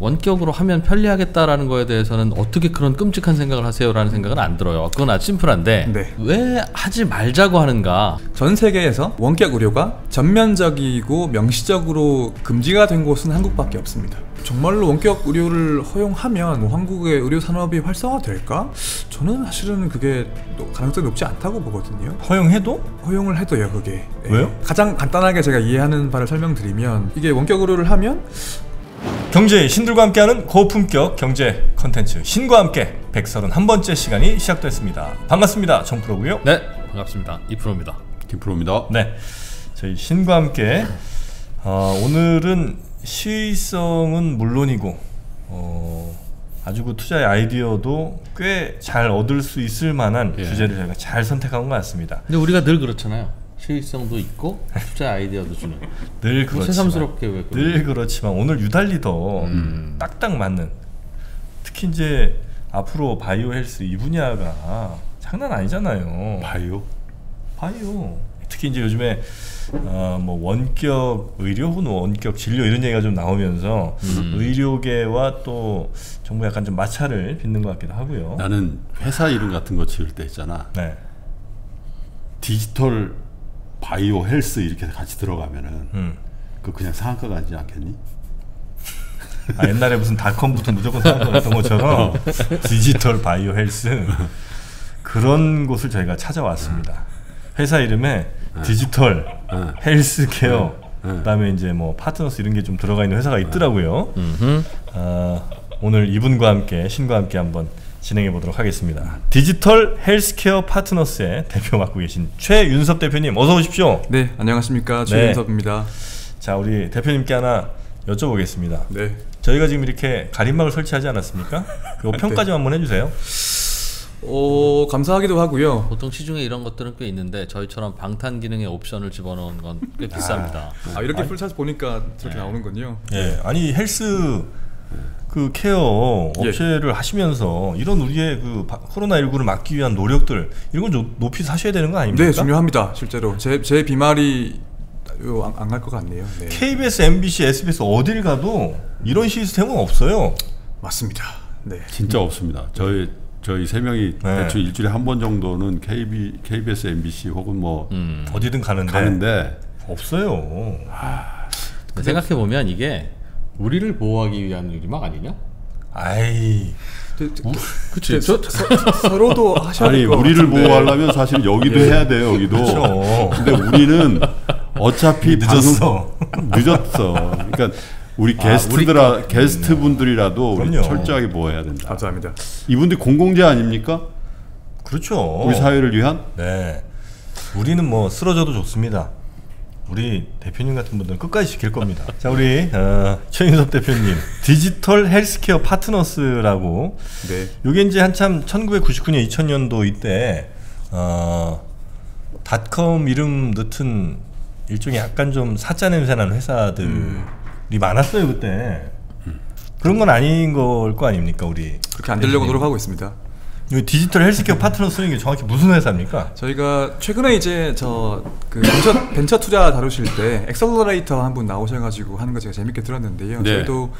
원격으로 하면 편리하겠다라는 거에 대해서는 어떻게 그런 끔찍한 생각을 하세요라는 생각은 안 들어요. 그건 아주 심플한데 네. 왜 하지 말자고 하는가. 전 세계에서 원격 의료가 전면적이고 명시적으로 금지가 된 곳은 한국밖에 없습니다. 정말로 원격 의료를 허용하면 뭐 한국의 의료 산업이 활성화될까? 저는 사실은 그게 가능성이 높지 않다고 보거든요. 허용해도? 허용을 해도요. 그게 왜요? 가장 간단하게 제가 이해하는 바를 설명드리면, 이게 원격 의료를 하면 경제의 신들과 함께하는 고품격 경제 컨텐츠 신과 함께 131번째 시간이 시작됐습니다. 반갑습니다. 정프로고요. 네, 반갑습니다. 이프로입니다. 김프로입니다. 네, 저희 신과 함께 오늘은 시의성은 물론이고 아주 그 투자의 아이디어도 꽤 잘 얻을 수 있을 만한 예. 주제를 저희가 잘 선택한 것 같습니다. 근데 우리가 늘 그렇잖아요. 시의성도 있고 투자 아이디어도 주는 늘 그렇지만 새삼스럽게 왜 늘 그렇지만 오늘 유달리 더 딱딱 맞는, 특히 이제 앞으로 바이오 헬스 이 분야가 장난 아니잖아요. 바이오 특히 이제 요즘에 뭐 원격 의료 혹은 원격 진료 이런 얘기가 좀 나오면서 의료계와 또 정부 약간 좀 마찰을 빚는 것 같기도 하고요. 나는 회사 이름 같은 거 지을 때 있잖아. 네. 디지털 바이오 헬스 이렇게 같이 들어가면은 그냥 상한가 가지 않겠니? 아, 옛날에 무슨 닷컴부터 무조건 상한가였던 것처럼 디지털 바이오 헬스 그런 곳을 저희가 찾아왔습니다. 회사 이름에 디지털 헬스케어 그다음에 이제 뭐 파트너스 이런 게 좀 들어가 있는 회사가 있더라고요. 오늘 이분과 함께 신과 함께 한번 진행해 보도록 하겠습니다. 디지털 헬스케어 파트너스의 대표 맡고 계신 최윤섭 대표님, 어서 오십시오. 네, 안녕하십니까. 최윤섭입니다. 네. 자, 우리 대표님께 하나 여쭤보겠습니다. 네. 저희가 지금 이렇게 가림막을 설치하지 않았습니까? 요 평까지 네. 한번 해주세요. 감사하기도 하고요. 보통 시중에 이런 것들은 꽤 있는데 저희처럼 방탄 기능의 옵션을 집어넣은 건 꽤 비쌉니다. 아, 이렇게 풀샷 보니까 저렇게 네. 나오는군요. 예, 네. 아니 헬스 그 케어 업체를 예. 하시면서 이런 우리의 그 코로나19를 막기 위한 노력들 이런 건 좀 높이 사셔야 되는 거 아닙니까? 네, 중요합니다. 실제로 제 비말이 안 갈 것 같네요. 네. KBS, MBC, SBS 어딜 가도 이런 시스템은 없어요. 맞습니다. 네, 진짜 없습니다. 저희 세 명이 네. 대충 일주일에 한 번 정도는 KBS, MBC 혹은 뭐 어디든 가는데 없어요. 생각해 보면 이게 우리를 보호하기 위한 일이막 아니냐? 아이, 그치. 서로도 하셔야 될 것 같은데. 우리를 보호하려면 사실 여기도 예. 해야 돼요. 여기도. 그렇죠. 근데 우리는 어차피 늦었어. 그러니까 우리 게스트분들이라도 우리 철저하게 보호해야 된다. 감사합니다. 이분들 공공재 아닙니까? 그렇죠. 우리 사회를 위한. 네. 우리는 뭐 쓰러져도 좋습니다. 우리 대표님 같은 분들은 끝까지 지킬 겁니다. 자, 우리 최윤섭 대표님, 디지털 헬스케어 파트너스라고 네. 이게 이제 한참 1999년 2000년도 이때 닷컴 이름 넣은 일종의 약간 좀 사짜 냄새나는 회사들이 많았어요 그때. 그런 건 아닌 걸 거 아닙니까 우리? 그렇게 안 되려고 노력하고 있습니다. 이 디지털 헬스케어 파트너스는 이게 정확히 무슨 회사입니까? 저희가 최근에 이제 그 벤처 투자 다루실 때 엑셀러레이터 한 분 나오셔가지고 하는 거 제가 재밌게 들었는데요. 네. 저희도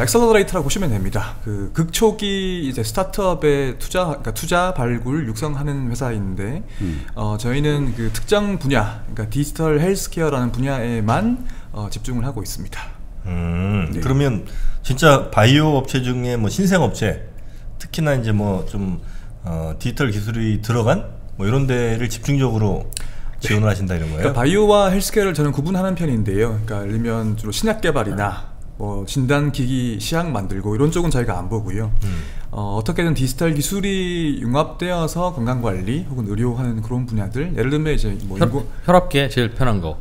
엑셀러레이터라고 보시면 됩니다. 그 극초기 이제 스타트업에 투자 발굴 육성하는 회사인데 저희는 그 특정 분야, 그러니까 디지털 헬스케어라는 분야에만 집중을 하고 있습니다. 네. 그러면 진짜 바이오 업체 중에 뭐 신생 업체, 특히나 이제 뭐 좀 디지털 기술이 들어간 뭐 이런 데를 집중적으로 지원을 네. 하신다 이런 거예요? 그러니까 바이오와 헬스케어를 저는 구분하는 편인데요. 그러니까 예를 들면 주로 신약 개발이나 뭐 진단기기 시약 만들고 이런 쪽은 저희가 안 보고요. 어떻게든 디지털 기술이 융합되어서 건강관리 혹은 의료하는 그런 분야들, 예를 들면 이제 뭐 혈압계 제일 편한 거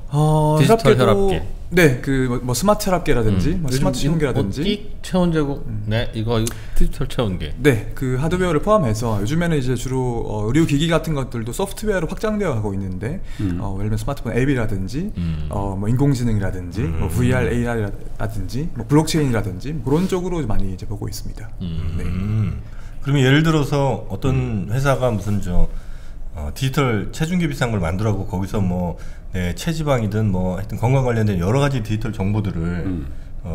디지털 혈압계. 네, 그 뭐 스마트 혈압계라든지 스마트 체온계라든지 체온제고 네, 이거 디지털 체온계. 네, 그 하드웨어를 포함해서 요즘에는 이제 주로 의료기기 같은 것들도 소프트웨어로 확장되어 가고 있는데 예를 들면 스마트폰 앱이라든지 뭐 인공지능이라든지 뭐 VR, AR라든지 뭐 블록체인이라든지 뭐 그런 쪽으로 많이 이제 보고 있습니다. 네. 그러면 예를 들어서 어떤 회사가 무슨 디지털 체중계 비슷한 걸 만들라고 거기서 뭐 네, 체지방이든 뭐 하여튼 건강 관련된 여러 가지 디지털 정보들을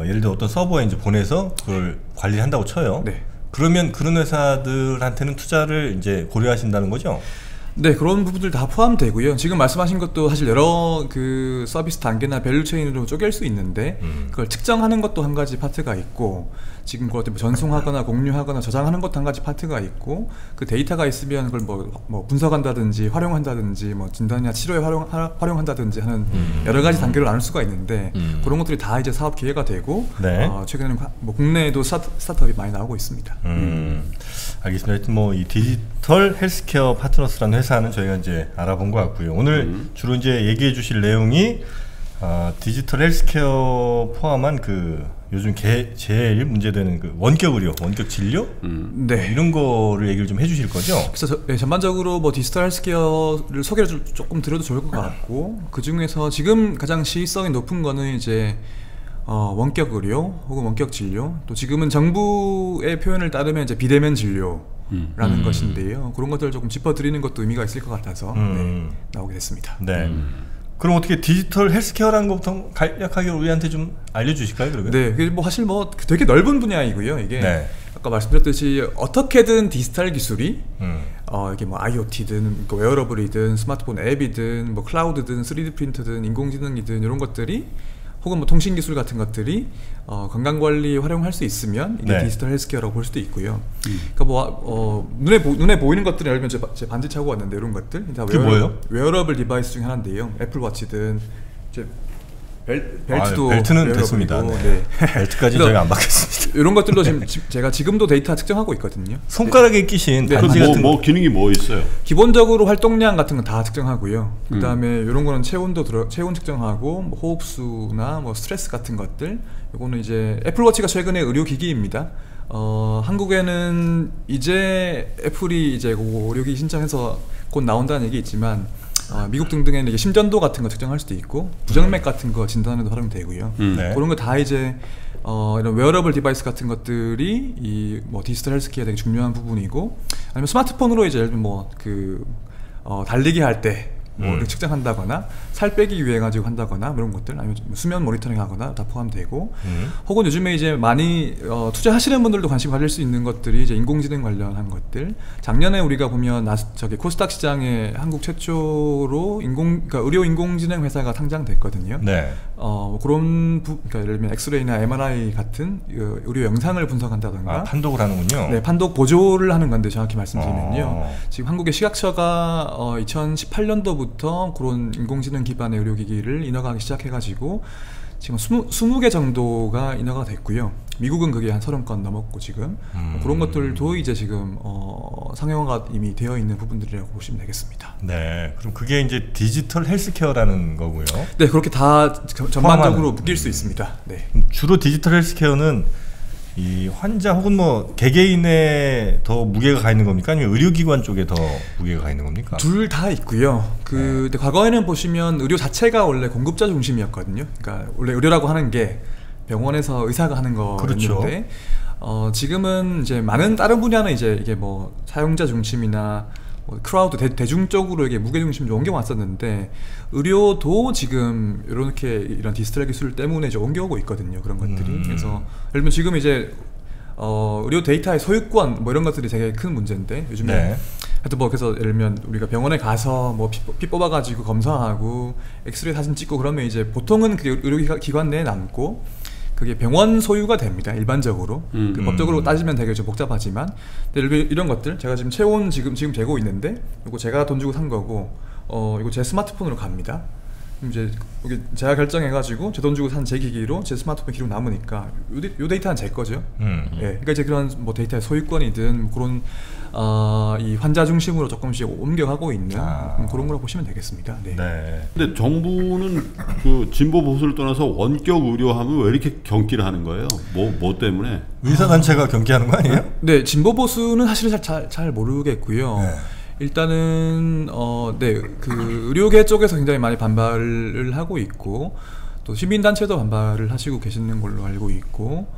예를 들어 어떤 서버에 이제 보내서 그걸 관리한다고 쳐요. 네. 그러면 그런 회사들한테는 투자를 이제 고려하신다는 거죠? 네, 그런 부분들 다 포함되고요. 지금 말씀하신 것도 사실 여러 그 서비스 단계나 밸류체인으로 쪼갤 수 있는데 그걸 측정하는 것도 한 가지 파트가 있고, 지금 그것도 뭐 전송하거나 공유하거나 저장하는 것도 한 가지 파트가 있고, 그 데이터가 있으면 그걸 뭐 분석한다든지 활용한다든지 뭐 진단이나 치료에 활용한다든지 하는 여러 가지 단계로 나눌 수가 있는데 그런 것들이 다 이제 사업 기회가 되고, 네. 최근에는 뭐 국내에도 스타트업이 많이 나오고 있습니다. 알겠습니다. 하여튼 뭐 이 디지털 헬스케어 파트너스라는 회사는 저희가 이제 알아본 것 같고요. 오늘 주로 이제 얘기해 주실 내용이 디지털 헬스케어 포함한 그 요즘 제일 문제되는 그 원격 의료, 원격 진료, 네. 이런 거를 얘기를 좀 해주실 거죠? 그래서 네, 전반적으로 뭐 디지털 헬스케어를 소개를 조금 드려도 좋을 것 같고, 그 중에서 지금 가장 시의성이 높은 거는 이제 원격 의료 혹은 원격 진료, 또 지금은 정부의 표현을 따르면 이제 비대면 진료. 라는 것인데요. 그런 것들을 조금 짚어드리는 것도 의미가 있을 것 같아서 네, 나오게 됐습니다. 네. 그럼 어떻게 디지털 헬스케어라는 것부터 간략하게 우리한테 좀 알려주실까요, 그러면? 네, 그게 뭐 사실 뭐 되게 넓은 분야이고요. 이게 네. 아까 말씀드렸듯이 어떻게든 디지털 기술이 이게 뭐 IoT든 뭐 웨어러블이든 스마트폰 앱이든 뭐 클라우드든 3D 프린터든 인공지능이든 이런 것들이, 혹은 뭐 통신 기술 같은 것들이 건강관리에 활용할 수 있으면 이게 네. 디지털 헬스케어라고 볼 수도 있고요. 그러니까 뭐 눈에 보이는 것들은, 예를 들면 제 반지 차고 왔는데 이런 것들 다 웨어러블 디바이스 중에 하나인데요. 애플워치든 이제 벨트도 벨트는 됐습니다. 네. 네. 벨트까지는 저희가 안 받겠습니다. 이런 것들로 지금 네. 제가 지금도 데이터 측정하고 있거든요. 손가락에 네. 끼신 반지 같은 뭐 기능이 뭐 있어요? 기본적으로 활동량 같은 건 다 측정하고요. 그다음에 이런 거는 체온 측정하고 뭐 호흡수나 뭐 스트레스 같은 것들. 요거는 이제 애플워치가 최근에 의료기기입니다. 한국에는 이제 애플이 이제 의료기기 신청해서 곧 나온다는 얘기 있지만, 미국 등등에는 이게 심전도 같은 거 측정할 수도 있고, 부정맥 같은 거 진단에도 활용되고요. 네. 그런 거 다 이제 이런 웨어러블 디바이스 같은 것들이 이 뭐 디지털 헬스케어에 되게 중요한 부분이고, 아니면 스마트폰으로 이제 뭐 그 달리기 할 때 뭐 측정한다거나 살 빼기 위해 가지고 한다거나 그런 것들, 아니면 수면 모니터링하거나 다 포함되고, 혹은 요즘에 이제 많이 투자하시는 분들도 관심 가질 수 있는 것들이 이제 인공지능 관련한 것들. 작년에 우리가 보면 저기 코스닥 시장에 한국 최초로 그러니까 의료 인공지능 회사가 상장됐거든요. 네. 그런 그러니까 예를 들면 엑스레이나 MRI 같은 의료 영상을 분석한다던가. 판독을 하는군요. 네, 판독 보조를 하는 건데 정확히 말씀드리면요. 지금 한국의 식약처가 2018년도 부터 그런 인공지능 기반의 의료기기를 인허가하기 시작해가지고 지금 20개 정도가 인허가 됐고요. 미국은 그게 한 30건 넘었고 지금 그런 것들도 이제 지금 상용화가 이미 되어 있는 부분들이라고 보시면 되겠습니다. 네, 그럼 그게 이제 디지털 헬스케어라는 거고요. 네, 그렇게 다 전반적으로 묶일 수 있습니다. 네. 주로 디지털 헬스케어는 이 환자 혹은 뭐 개개인에 더 무게가 가 있는 겁니까? 아니면 의료기관 쪽에 더 무게가 가 있는 겁니까? 둘 다 있고요. 근데 과거에는 보시면 의료 자체가 원래 공급자 중심이었거든요. 그러니까 원래 의료라고 하는 게 병원에서 의사가 하는 거였는데, 그렇죠. 지금은 이제 많은 다른 분야는 이제 이게 뭐 사용자 중심이나 크라우드 대중 쪽으로 이게 무게 중심으로 옮겨왔었는데, 의료도 지금 이렇게 이런 디지털 기술 때문에 이제 옮겨오고 있거든요, 그런 것들이. 그래서 예를 들면 지금 이제 의료 데이터의 소유권 뭐 이런 것들이 되게 큰 문제인데, 요즘에 네. 하여튼 뭐 그래서 예를 들면 우리가 병원에 가서 뭐 피 뽑아가지고 검사하고 엑스레이 사진 찍고 그러면 이제 보통은 그게 의료기관 내에 남고 그게 병원 소유가 됩니다, 일반적으로. 법적으로 따지면 되게 좀 복잡하지만, 근데 이런 것들 제가 지금 체온 지금 재고 있는데 이거 제가 돈 주고 산 거고, 이거 제 스마트폰으로 갑니다. 그럼 이제 여기 제가 결정해가지고 제 돈 주고 산 제 기기로 제 스마트폰 기록 남으니까 요 데이터는 제 거죠. 예, 그러니까 이제 그런 뭐 데이터의 소유권이든 그런 이 환자 중심으로 조금씩 옮겨가고 있는 그런 거라고 보시면 되겠습니다. 네. 네. 근데 정부는 그 진보 보수를 떠나서 원격 의료하면 왜 이렇게 경기를 하는 거예요? 뭐 때문에? 의사 단체가 경기하는 거 아니에요? 네, 진보 보수는 사실 잘 모르겠고요. 네. 일단은 네, 그 의료계 쪽에서 굉장히 많이 반발을 하고 있고, 또 시민단체도 반발을 하시고 계시는 걸로 알고 있고,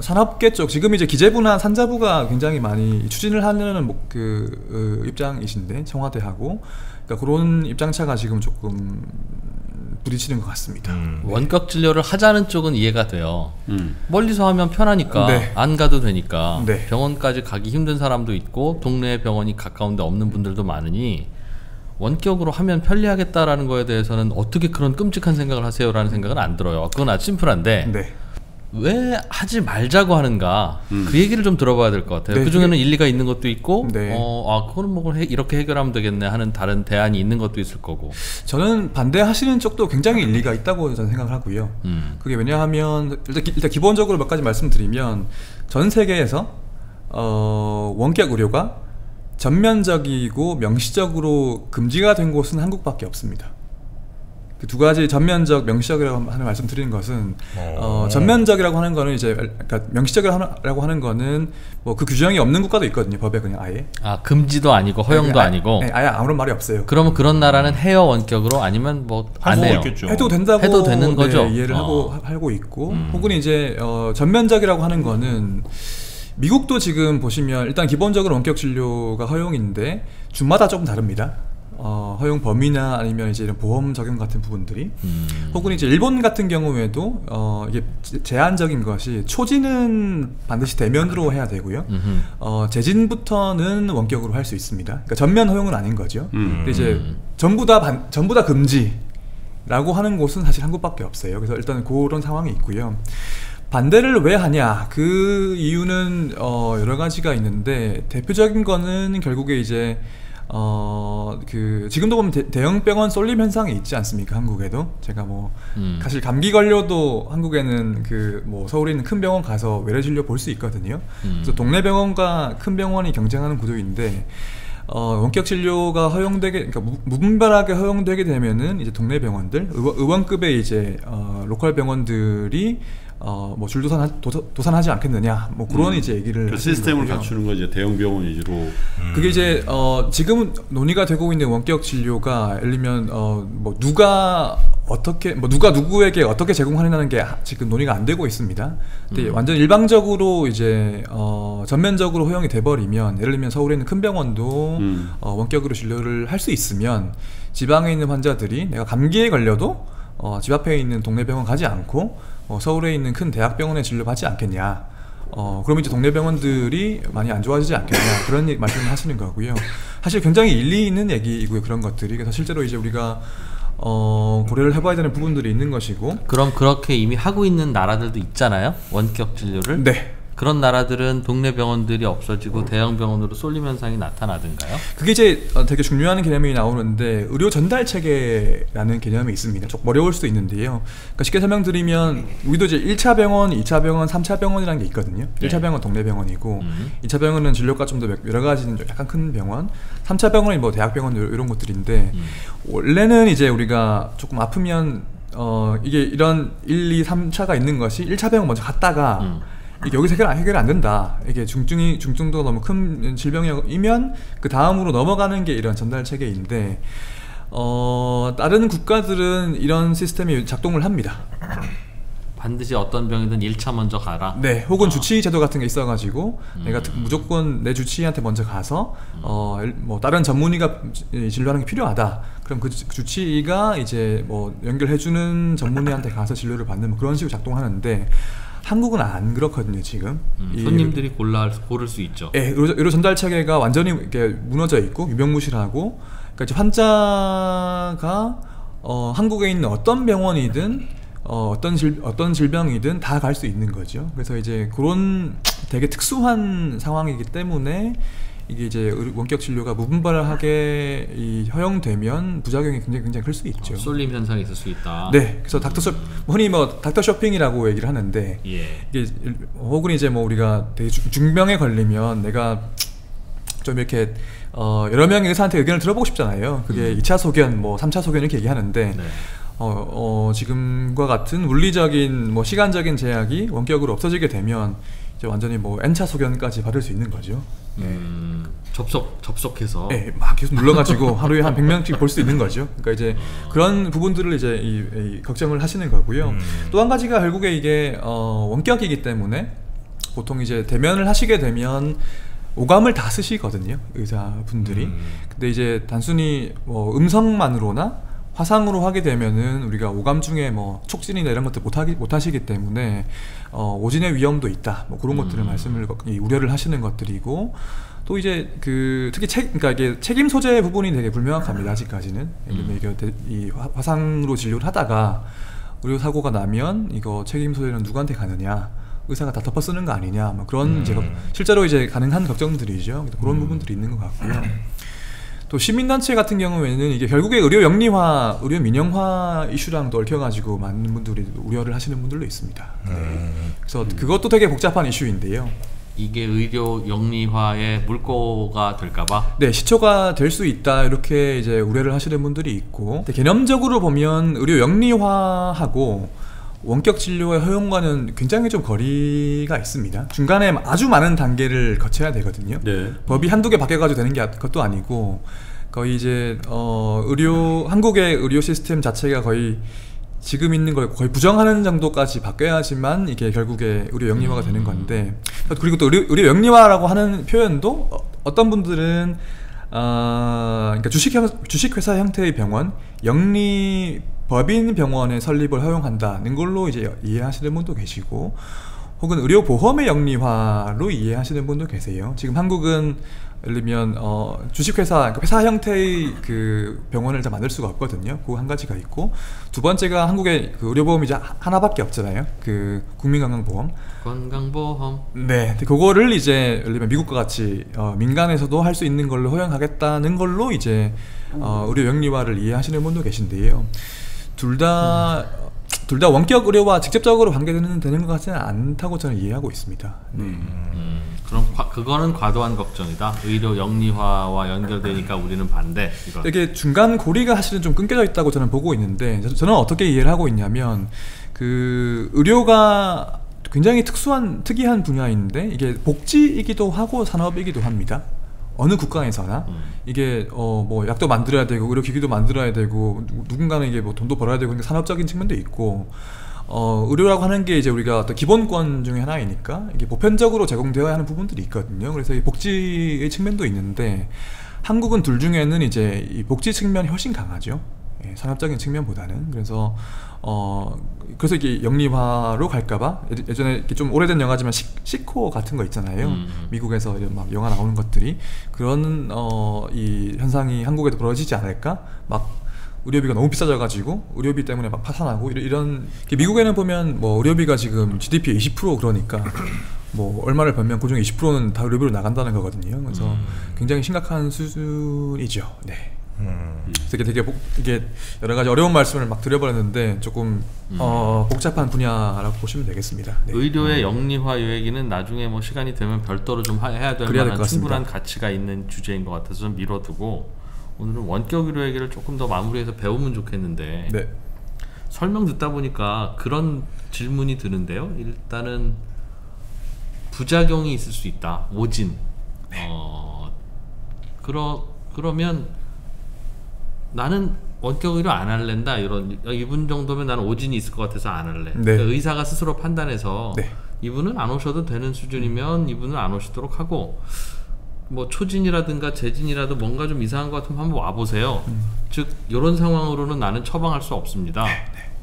산업계 쪽 지금 이제 기재부나 산자부가 굉장히 많이 추진을 하는 입장이신데, 청와대하고 그러니까 그런 입장차가 지금 조금 부딪히는 것 같습니다. 원격 진료를 하자는 쪽은 이해가 돼요. 멀리서 하면 편하니까 네. 안 가도 되니까 네. 병원까지 가기 힘든 사람도 있고 동네 병원이 가까운데 없는 분들도 많으니 원격으로 하면 편리하겠다라는 거에 대해서는 어떻게 그런 끔찍한 생각을 하세요라는 생각은 안 들어요. 그건 아주 심플한데 네. 왜 하지 말자고 하는가 그 얘기를 좀 들어봐야 될 것 같아요. 네, 그중에는 일리가 있는 것도 있고 네. 그거는 뭐 이렇게 해결하면 되겠네 하는 다른 대안이 있는 것도 있을 거고, 저는 반대하시는 쪽도 굉장히 일리가 있다고 저는 생각을 하고요. 그게 왜냐하면 일단 기본적으로 몇 가지 말씀드리면, 전 세계에서 원격 의료가 전면적이고 명시적으로 금지가 된 곳은 한국밖에 없습니다. 그 두 가지 전면적, 명시적이라고 하는 말씀 드리는 것은 전면적이라고 하는 거는 이제 그러니까 명시적이라고 하는 거는 뭐 그 규정이 없는 국가도 있거든요. 법에 그냥 아예 금지도 아니고 허용도 네, 아니고 네, 아예 아무런 말이 없어요. 그러면 그런 나라는 해요 원격으로, 아니면 뭐 안 해요 있겠죠. 해도 된다고 해도 되는 네, 거죠. 이해를 하고 알고 있고 혹은 이제 전면적이라고 하는 거는 미국도 지금 보시면 일단 기본적으로 원격 진료가 허용인데 주마다 조금 다릅니다. 허용 범위나 아니면 이제 이런 보험 적용 같은 부분들이 혹은 이제 일본 같은 경우에도 이게 제한적인 것이 초진은 반드시 대면으로 해야 되고요. 재진부터는 원격으로 할 수 있습니다. 그러니까 전면 허용은 아닌 거죠. 근데 이제 전부 다 금지라고 하는 곳은 사실 한국밖에 없어요. 그래서 일단 그런 상황이 있고요. 반대를 왜 하냐, 그 이유는 여러 가지가 있는데 대표적인 거는 결국에 이제 지금도 보면 대형 병원 쏠림 현상이 있지 않습니까? 한국에도. 제가 뭐, 사실 감기 걸려도 한국에는 서울에 있는 큰 병원 가서 외래진료 볼 수 있거든요. 그래서 동네 병원과 큰 병원이 경쟁하는 구조인데, 원격 진료가 그러니까 무분별하게 허용되게 되면은 이제 동네 병원들, 의원급의 이제, 로컬 병원들이 뭐 줄도산하지 않겠느냐, 뭐 그런 이제 얘기를 그 시스템을 거고요. 갖추는 거 이제 대형 병원 위주로 그게 이제 지금 논의가 되고 있는 원격 진료가 예를 들면 뭐 누가 누구에게 어떻게 제공하느냐는 게 지금 논의가 안 되고 있습니다. 근데 완전 일방적으로 이제 전면적으로 허용이 돼버리면, 예를 들면 서울에 있는 큰 병원도 원격으로 진료를 할 수 있으면 지방에 있는 환자들이 내가 감기에 걸려도 집 앞에 있는 동네 병원 가지 않고 서울에 있는 큰 대학병원에 진료받지 않겠냐, 그러면 이제 동네 병원들이 많이 안 좋아지지 않겠냐, 그런 말씀을 하시는 거고요. 사실 굉장히 일리 있는 얘기이고요, 그런 것들이. 그래서 실제로 이제 우리가 고려를 해봐야 되는 부분들이 있는 것이고, 그럼 그렇게 이미 하고 있는 나라들도 있잖아요, 원격 진료를. 네. 그런 나라들은 동네 병원들이 없어지고 대형 병원으로 쏠림 현상이 나타나든가요? 그게 이제 되게 중요한 개념이 나오는데, 의료 전달 체계라는 개념이 있습니다. 조금 어려울 수도 있는데요. 그러니까 쉽게 설명드리면, 우리도 이제 1차 병원, 2차 병원, 3차 병원이라는 게 있거든요. 1차 병원 동네 병원이고, 2차 병원은 진료가 좀 더 여러 가지는 약간 큰 병원, 3차 병원이 뭐 대학병원 이런 것들인데, 원래는 이제 우리가 조금 아프면 이게 이런 1, 2, 3차가 있는 것이 1차 병원 먼저 갔다가 여기서 해결이 안 된다, 이게 중증도가 너무 큰 질병이면 그 다음으로 넘어가는 게 이런 전달 체계인데, 다른 국가들은 이런 시스템이 작동을 합니다. 반드시 어떤 병이든 1차 먼저 가라. 네, 혹은 주치의 제도 같은 게 있어가지고 내가 무조건 내 주치의한테 먼저 가서 뭐 다른 전문의가 진료하는 게 필요하다, 그럼 그 주치의가 이제 뭐 연결해주는 전문의한테 가서 진료를 받는, 뭐 그런 식으로 작동하는데, 한국은 안 그렇거든요 지금. 손님들이 고를 수 있죠. 예, 의료 전달 체계가 완전히 이렇게 무너져 있고 유명무실하고, 그러니까 이제 환자가 한국에 있는 어떤 병원이든 어떤 질병이든 다 갈 수 있는 거죠. 그래서 이제 그런 되게 특수한 상황이기 때문에 이게 이제 원격 진료가 무분별하게 허용되면 부작용이 굉장히 클 수 있죠. 쏠림 현상이 있을 수 있다. 네, 그래서 흔히 뭐 닥터 쇼핑이라고 얘기를 하는데, 예. 이게 혹은 이제 뭐 우리가 되게 중병에 걸리면 내가 좀 이렇게 여러 명의 의사한테 의견을 들어보고 싶잖아요. 그게 2차 소견, 뭐 3차 소견 이렇게 얘기하는데. 네. 지금과 같은 물리적인 뭐 시간적인 제약이 원격으로 없어지게 되면 이제 완전히 뭐 N차 소견까지 받을 수 있는 거죠. 네. 접속해서 네, 막 계속 눌러가지고 하루에 한 100명씩 볼 수 있는 거죠. 그러니까 이제 그런 부분들을 이제 걱정을 하시는 거고요. 또 한 가지가 결국에 이게 원격이기 때문에 보통 이제 대면을 하시게 되면 오감을 다 쓰시거든요, 의사분들이. 근데 이제 단순히 뭐 음성만으로나 화상으로 하게 되면은 우리가 오감 중에 뭐 촉진이나 이런 것들 못 하시기 때문에 오진의 위험도 있다. 뭐 그런 것들을 말씀을 우려를 하시는 것들이고, 또 이제 그 특히 그러니까 이게 책임 소재 부분이 되게 불명확합니다. 아직까지는. 이게 이 화상으로 진료를 하다가 의료 사고가 나면 이거 책임 소재는 누구한테 가느냐? 의사가 다 덮어 쓰는 거 아니냐? 뭐 그런 이제 실제로 이제 가능한 걱정들이죠. 그런 부분들이 있는 것 같고요. 또 시민단체 같은 경우에는 이게 결국에 의료 영리화, 의료 민영화 이슈랑 또 얽혀가지고 많은 분들이 우려를 하시는 분들도 있습니다. 네. 그래서 그것도 되게 복잡한 이슈인데요. 이게 의료 영리화의 물꼬가 될까봐? 네, 시초가 될 수 있다, 이렇게 이제 우려를 하시는 분들이 있고, 개념적으로 보면 의료 영리화하고 원격 진료의 허용과는 굉장히 좀 거리가 있습니다. 중간에 아주 많은 단계를 거쳐야 되거든요. 네. 법이 한두 개 바뀌어가지고 되는 게 그것도 아니고, 거의 이제 한국의 의료 시스템 자체가 거의 지금 있는 걸 거의 부정하는 정도까지 바뀌어야지만 이게 결국에 의료 영리화가 되는 건데, 그리고 또 의료 영리화라고 하는 표현도 어떤 분들은 그러니까 주식회사 형태의 병원, 영리법인 병원의 설립을 허용한다는 걸로 이제 이해하시는 분도 계시고, 혹은 의료보험의 영리화로 이해하시는 분도 계세요. 지금 한국은 예를 들면 주식회사, 그러니까 회사 형태의 그 병원을 다 만들 수가 없거든요. 그 한 가지가 있고, 두 번째가 한국의 그 의료보험이 이제 하나밖에 없잖아요. 그 국민건강보험. 건강보험. 네, 그거를 이제 예를 들면 미국과 같이 민간에서도 할 수 있는 걸로 허용하겠다는 걸로 이제 의료 영리화를 이해하시는 분도 계신데요. 둘 다 원격 의료와 직접적으로 관계되는 것 같지는 않다고 저는 이해하고 있습니다. 네. 그럼 그거는 과도한 걱정이다. 의료 영리화와 연결되니까 우리는 반대. 이런. 되게 중간 고리가 사실은 좀 끊겨져 있다고 저는 보고 있는데, 저는 어떻게 이해를 하고 있냐면, 그 의료가 굉장히 특이한 분야인데, 이게 복지이기도 하고 산업이기도 합니다. 어느 국가에서나 이게 뭐 약도 만들어야 되고 의료기기도 만들어야 되고 누군가는 이게 뭐 돈도 벌어야 되고, 그러니까 산업적인 측면도 있고, 의료라고 하는 게 이제 우리가 어떤 기본권 중에 하나이니까 이게 보편적으로 제공되어야 하는 부분들이 있거든요. 그래서 이 복지의 측면도 있는데, 한국은 둘 중에는 이제 이 복지 측면이 훨씬 강하죠. 예, 산업적인 측면보다는. 그래서 그래서 이게 영리화로 갈까봐, 예전에 이렇게 좀 오래된 영화지만 시코 같은 거 있잖아요. 미국에서 막 영화 나오는 것들이, 그런 이 현상이 한국에도 벌어지지 않을까? 막 의료비가 너무 비싸져가지고 의료비 때문에 막 파산하고 이런. 미국에는 보면 뭐 의료비가 지금 GDP의 20% 그러니까 뭐 얼마를 벌면 그 중에 20%는 다 의료비로 나간다는 거거든요. 그래서 굉장히 심각한 수준이죠. 네. 되게 여러 가지 어려운 말씀을 막 드려버렸는데 조금 복잡한 분야라고 보시면 되겠습니다. 네. 의료의 영리화 얘기는 나중에 뭐 시간이 되면 별도로 좀 해야 될 만한 충분한 가치가 있는 주제인 것 같아서 좀 미뤄두고, 오늘은 원격 의료 얘기를 조금 더 마무리해서 배우면 좋겠는데, 네. 설명 듣다 보니까 그런 질문이 드는데요. 일단은 부작용이 있을 수 있다. 오진. 네. 그러면 나는 원격 의료 안 할랜다, 이분 정도면 나는 오진이 있을 것 같아서 안 할래. 네. 그러니까 의사가 스스로 판단해서, 네. 이분은 안 오셔도 되는 수준이면 이분은 안 오시도록 하고, 뭐 초진이라든가 재진이라도 뭔가 좀 이상한 것 같으면 한번 와보세요. 즉 이런 상황으로는 나는 처방할 수 없습니다. 네.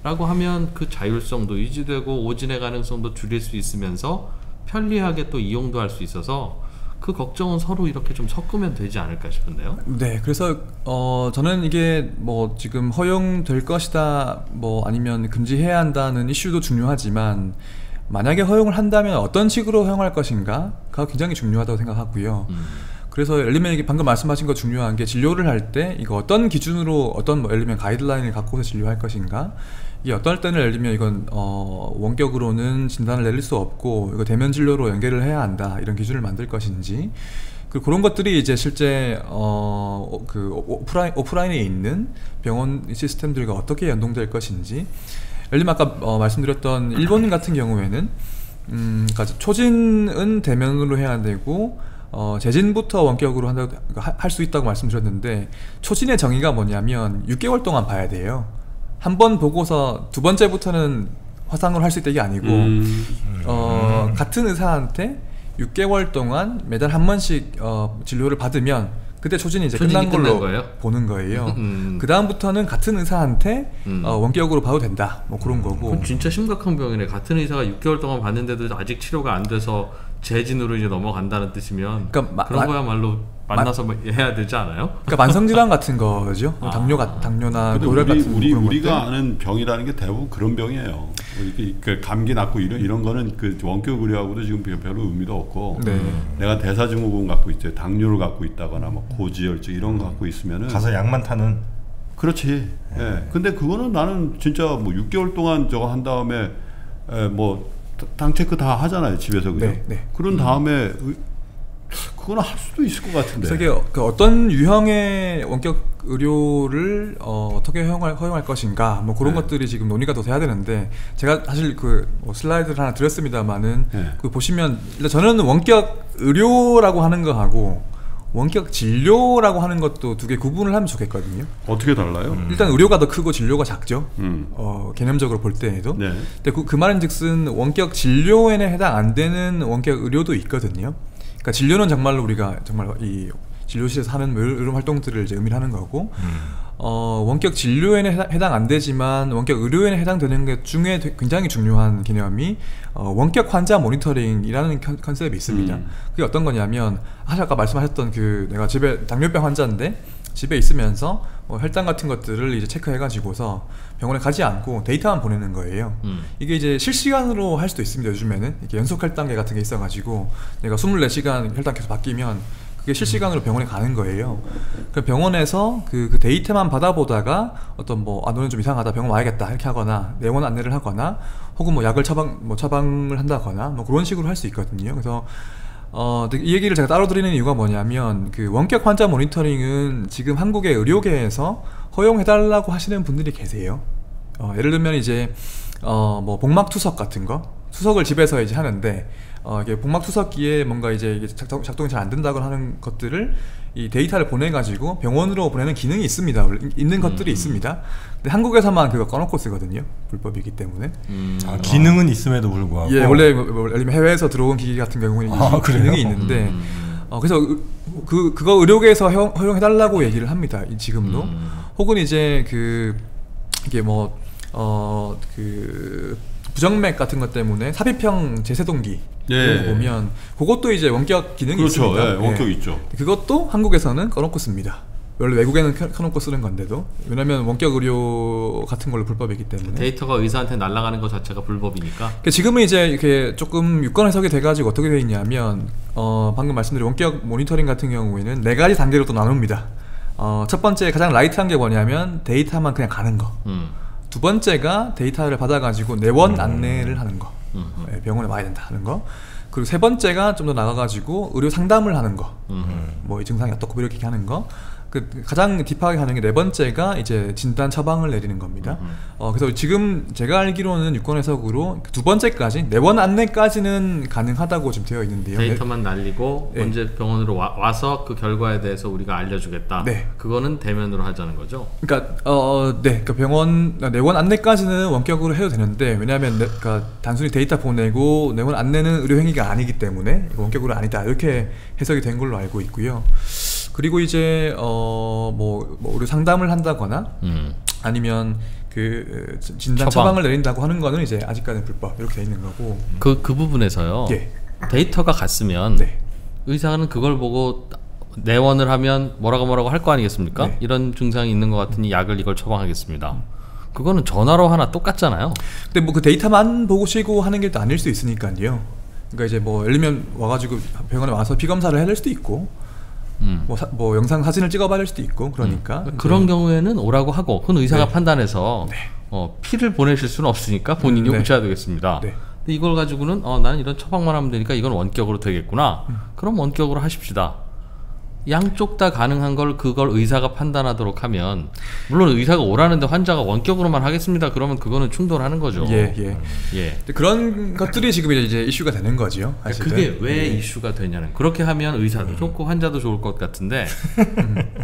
라고 하면 그 자율성도 유지되고 오진의 가능성도 줄일 수 있으면서 편리하게 또 이용도 할 수 있어서, 그 걱정은 서로 이렇게 좀 섞으면 되지 않을까 싶은데요. 네, 그래서 저는 이게 뭐 지금 허용될 것이다, 뭐 아니면 금지해야 한다는 이슈도 중요하지만, 만약에 허용을 한다면 어떤 식으로 허용할 것인가가 굉장히 중요하다고 생각하고요. 그래서 예를 들면 방금 말씀하신 거 중요한 게, 진료를 할 때 이거 어떤 기준으로 어떤 예를 들면 가이드라인을 갖고서 진료할 것인가. 이게 어떨 때는 예를 들면 이건 원격으로는 진단을 내릴 수 없고 이거 대면 진료로 연계를 해야 한다, 이런 기준을 만들 것인지, 그런 것들이 이제 실제 그 오프라인에 있는 병원 시스템들과 어떻게 연동될 것인지. 예를 들면 아까 말씀드렸던 일본 같은 경우에는 그러니까 초진은 대면으로 해야 되고 재진부터 원격으로 할 수 있다고 말씀드렸는데, 초진의 정의가 뭐냐면 6개월 동안 봐야 돼요. 한 번 보고서 두 번째부터는 화상으로 할 수 있다, 이게 아니고 같은 의사한테 6개월 동안 매달 한 번씩 진료를 받으면 그때 초진이 이제 끝난 걸로 거예요? 보는 거예요. 그 다음부터는 같은 의사한테 원격으로 봐도 된다 뭐 그런 거고. 그건 진짜 심각한 병이네. 같은 의사가 6개월 동안 봤는데도 아직 치료가 안 돼서 재진으로 이제 넘어간다는 뜻이면 그러니까 그런 거야말로 만나서 해야 되지 않아요? 그러니까 만성질환 같은 거죠. 당뇨나 고혈압 같은 우리가 아는 병이라는 게 대부분 그런 병이에요. 그 감기 낫고 이런 거는 그 원격 의료하고도 지금 별로 의미도 없고 네. 내가 대사증후군 갖고 있죠. 당뇨를 갖고 있다거나 뭐 고지혈증 이런 거 갖고 있으면은 가서 약만 타는. 그렇지. 예. 네. 근데 그거는 나는 진짜 뭐 6개월 동안 저거 한 다음에 뭐 당 체크 다 하잖아요 집에서 그죠? 네, 네. 그런 다음에 그건 할 수도 있을 것 같은데. 이게 그 어떤 유형의 원격 의료를 어떻게 허용할 것인가 뭐 그런 네. 것들이 지금 논의가 더 돼야 되는데 제가 사실 그 슬라이드를 하나 드렸습니다만은 네. 그 보시면 일단 저는 원격 의료라고 하는 거하고 원격 진료라고 하는 것도 두 개 구분을 하면 좋겠거든요. 어떻게 달라요? 일단 의료가 더 크고 진료가 작죠. 개념적으로 볼 때에도. 네. 근데 그 말은즉슨 원격 진료에는 해당 안 되는 원격 의료도 있거든요. 그러니까 진료는 정말로 우리가 정말 이 진료실에서 하는 이런 활동들을 이제 의미하는 거고 원격 진료에는 해당 안 되지만 원격 의료에는 해당되는 것 중에 굉장히 중요한 개념이 원격 환자 모니터링이라는 컨셉이 있습니다. 그게 어떤 거냐면 아까 말씀하셨던 그 내가 집에 당뇨병 환자인데 집에 있으면서 혈당 같은 것들을 이제 체크해가지고서 병원에 가지 않고 데이터만 보내는 거예요. 이게 이제 실시간으로 할 수도 있습니다. 요즘에는 이렇게 연속 혈당계 같은 게 있어가지고 내가 24시간 혈당 계속 바뀌면 그게 실시간으로 병원에 가는 거예요. 그래서 병원에서 그 데이터만 받아보다가 어떤 뭐 아 너는 좀 이상하다 병원 와야겠다 이렇게 하거나 내원 안내를 하거나 혹은 뭐 약을 처방을 한다거나 뭐 그런 식으로 할 수 있거든요. 그래서 이 얘기를 제가 따로 드리는 이유가 뭐냐면 그 원격 환자 모니터링은 지금 한국의 의료계에서 허용해달라고 하시는 분들이 계세요. 예를 들면 이제 뭐 복막 투석 같은 거 투석을 집에서 이제 하는데 이게 복막 투석기에 뭔가 이제 작동이 잘 안 된다거나 하는 것들을 이 데이터를 보내가지고 병원으로 보내는 기능이 있습니다. 있는 것들이 있습니다. 근데 한국에서만 그거 꺼놓고 쓰거든요. 불법이기 때문에. 기능은 있음에도 불구하고. 예, 원래 해외에서 들어온 기기 같은 경우는 기능이 있는데. 그래서 그거 의료계에서 허용해달라고 얘기를 합니다. 지금도. 혹은 이제 이게 뭐 부정맥 같은 것 때문에 삽입형 제세동기 예. 보면 그것도 이제 원격 기능이 그렇죠. 있습니다. 예, 원격 예. 있죠. 그것도 한국에서는 꺼놓고 씁니다. 원래 외국에는 켜놓고 쓰는 건데도 왜냐면 원격 의료 같은 걸로 불법이기 때문에 데이터가 의사한테 날아가는 것 자체가 불법이니까. 그러니까 지금은 이제 이렇게 조금 유권 해석이 돼가지고 어떻게 돼 있냐면 방금 말씀드린 원격 모니터링 같은 경우에는 4가지 단계로 또 나눕니다. 첫 번째 가장 라이트한 게 뭐냐면 데이터만 그냥 가는 거. 두 번째가 데이터를 받아가지고 내원 안내를 하는 거. 병원에 와야 된다 하는 거. 그리고 세 번째가 좀 더 나가가지고 의료 상담을 하는 거. 뭐 이 증상이 어떻고 이렇게 하는 거. 가장 딥하게 하는 게 네 번째가 이제 진단 처방을 내리는 겁니다. 그래서 지금 제가 알기로는 유권 해석으로 두 번째까지 내원 안내까지는 가능하다고 지금 되어 있는데요. 데이터만 날리고 네. 언제 병원으로 와서 그 결과에 대해서 우리가 알려주겠다. 네. 그거는 대면으로 하자는 거죠. 그러니까 네, 그러니까 병원 내원 안내까지는 원격으로 해도 되는데 왜냐하면 그러니까 단순히 데이터 보내고 내원 안내는 의료 행위가 아니기 때문에 원격으로 아니다 이렇게 해석이 된 걸로 알고 있고요. 그리고 이제 뭐 우리 상담을 한다거나 아니면 그 진단 처방을 내린다고 하는 거는 이제 아직까지는 불법 이렇게 돼 있는 거고 그 부분에서요. 예. 데이터가 갔으면 네. 의사는 그걸 보고 내원을 하면 뭐라고 할 거 아니겠습니까? 네. 이런 증상이 있는 것 같으니 약을 이걸 처방하겠습니다. 그거는 전화로 하나 똑같잖아요. 근데 뭐 그 데이터만 보시고 하는 게 또 아닐 수 있으니까요. 그러니까 이제 뭐 예를 들면 와가지고 병원에 와서 피검사를 해야 될 수도 있고. 뭐 영상 사진을 찍어봐야 할 수도 있고 그러니까 그런 경우에는 오라고 하고 그건 의사가 네. 판단해서 네. 피를 보내실 수는 없으니까 본인이 네. 오셔야 되겠습니다. 네. 근데 이걸 가지고는 나는 이런 처방만 하면 되니까 이건 원격으로 되겠구나. 그럼 원격으로 하십시다. 양쪽 다 가능한 걸 그걸 의사가 판단하도록 하면 물론 의사가 오라는데 환자가 원격으로만 하겠습니다. 그러면 그거는 충돌하는 거죠. 예. 그런 것들이 지금 이제 이슈가 되는 거지요. 그게 왜 이슈가 되냐는 그렇게 하면 의사도 좋고 환자도 좋을 것 같은데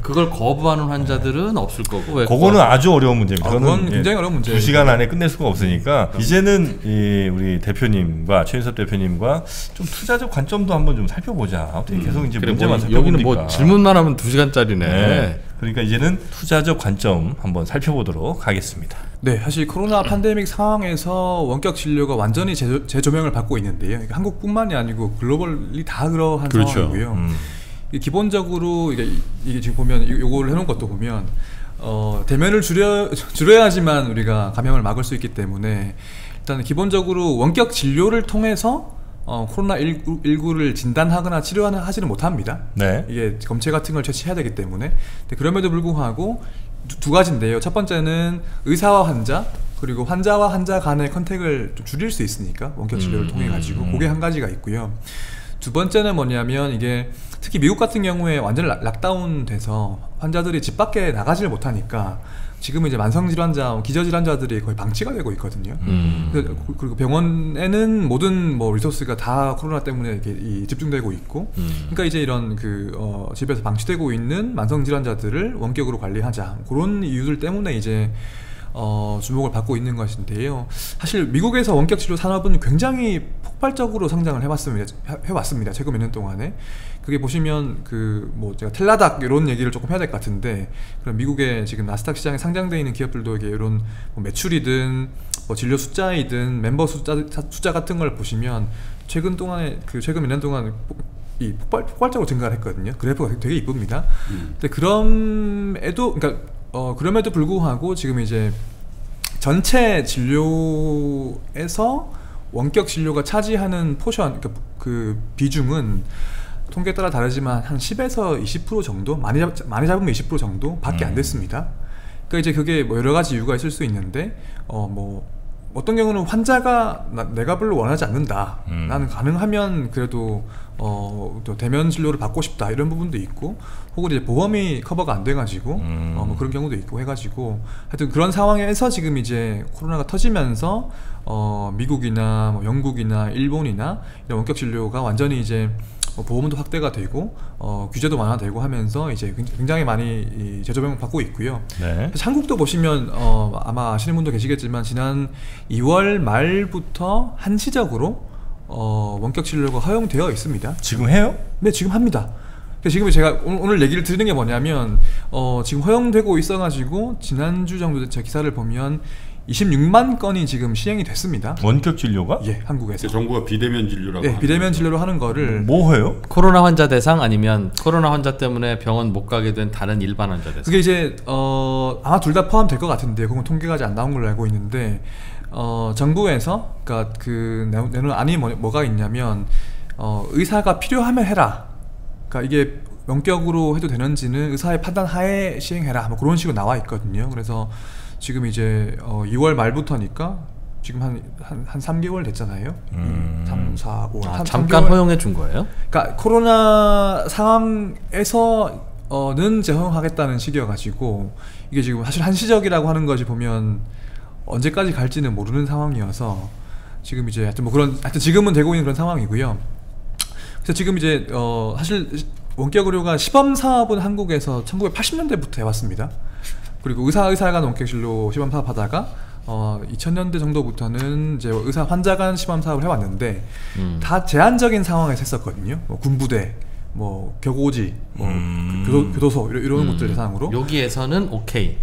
그걸 거부하는 환자들은 없을 거고 왜 그거는 아주 어려운 문제입니다. 그건 굉장히 어려운 문제예요. 2시간 안에 끝낼 수가 없으니까 이제는 우리 대표님과 최윤섭 대표님과 좀 투자적 관점도 한번 좀 살펴보자. 어떻게 계속 이제 문제만 살펴보니까 여기는 뭐 질문만 하면 2시간짜리네. 네. 그러니까 이제는 투자적 관점 한번 살펴보도록 하겠습니다. 네, 사실 코로나 팬데믹 상황에서 원격 진료가 완전히 재조명을 받고 있는데요. 그러니까 한국뿐만이 아니고 글로벌이 다 그러한 그렇죠. 상황이고요. 기본적으로 이게 지금 보면 요거를 해놓은 것도 보면 대면을 줄여야지만 우리가 감염을 막을 수 있기 때문에 일단 기본적으로 원격 진료를 통해서 코로나19를 진단하거나 치료하지는 못합니다. 네. 이게 검체 같은 걸 채취해야 되기 때문에. 근데 그럼에도 불구하고 두 가지인데요. 첫 번째는 의사와 환자, 그리고 환자와 환자 간의 컨택을 좀 줄일 수 있으니까 원격 진료를 통해 가지고 그게 한 가지가 있고요. 두 번째는 뭐냐면 이게 특히 미국 같은 경우에 완전히 락다운 돼서 환자들이 집 밖에 나가지를 못하니까 지금은 이제 만성질환자, 기저질환자들이 거의 방치가 되고 있거든요. 그리고 병원에는 모든 뭐 리소스가 다 코로나 때문에 이렇게 집중되고 있고, 그러니까 이제 이런 집에서 방치되고 있는 만성질환자들을 원격으로 관리하자. 그런 이유들 때문에 이제 주목을 받고 있는 것인데요. 사실 미국에서 원격 진료 산업은 굉장히 폭발적으로 성장을 해왔습니다. 최근 몇 년 동안에. 그게 보시면 제가 텔라닥 이런 얘기를 조금 해야 될 것 같은데, 그럼 미국의 지금 나스닥 시장에 상장되어 있는 기업들도 이게 이런 매출이든 진료 숫자이든 멤버 숫자 같은 걸 보시면 최근 몇 년 동안 폭발적으로 증가를 했거든요. 그래프가 되게 이쁩니다. 근데 그럼에도 불구하고 지금 이제 전체 진료에서 원격 진료가 차지하는 포션, 그 비중은 통계에 따라 다르지만 한 10에서 20% 정도, 많이 잡으면 20% 정도 밖에 안 됐습니다. 그러니까 이제 그게 뭐 여러 가지 이유가 있을 수 있는데 어떤 경우는 환자가 내가 별로 원하지 않는다, 나는 가능하면 그래도 또 대면 진료를 받고 싶다 이런 부분도 있고, 혹은 이제 보험이 커버가 안 돼가지고 뭐 그런 경우도 있고 해가지고, 하여튼 그런 상황에서 지금 이제 코로나가 터지면서 미국이나 뭐 영국이나 일본이나 이런 원격 진료가 완전히 이제 보험도 확대가 되고 규제도 완화되고 하면서 이제 굉장히 많이 재조명을 받고 있고요. 네. 한국도 보시면 아마 아시는 분도 계시겠지만 지난 2월 말부터 한시적으로 원격 진료가 허용되어 있습니다. 지금 해요? 네, 지금 합니다. 지금 제가 오늘 얘기를 드리는 게 뭐냐면 지금 허용되고 있어가지고 지난주 정도 제 기사를 보면 26만 건이 지금 시행이 됐습니다. 원격 진료가? 예, 한국에서. 정부가 비대면 진료라고. 네, 비대면 진료로 하는 거를. 뭐 해요? 코로나 환자 대상 아니면 코로나 환자 때문에 병원 못 가게 된 다른 일반 환자 대상. 그게 이제 아마 둘 다 포함될 것 같은데, 그건 통계가 아직 안 나온 걸로 알고 있는데 정부에서 그러니까 내놓은 안이 뭐가 있냐면 의사가 필요하면 해라. 그러니까 이게 원격으로 해도 되는지는 의사의 판단 하에 시행해라. 뭐 그런 식으로 나와 있거든요. 그래서 지금 이제 2월 말부터니까 지금 한 3개월 됐잖아요. 3, 4, 5, 잠깐 3개월. 허용해 준 거예요? 그러니까 코로나 상황에서는 재허용하겠다는 식이어가지고 이게 지금 사실 한시적이라고 하는 것이 보면 언제까지 갈지는 모르는 상황이어서 지금 이제 하여튼 지금은 되고 있는 그런 상황이고요. 그래서 지금 이제 사실 원격 의료가 시범 사업은 한국에서 1980년대부터 해왔습니다. 그리고 의사 간 원격 진료 시범 사업하다가 2000년대 정도부터는 이제 의사 환자 간 시범 사업을 해왔는데 다 제한적인 상황에서 했었거든요. 뭐 군부대, 뭐 격오지, 뭐 교도소 이런 것들 대상으로. 여기에서는 오케이.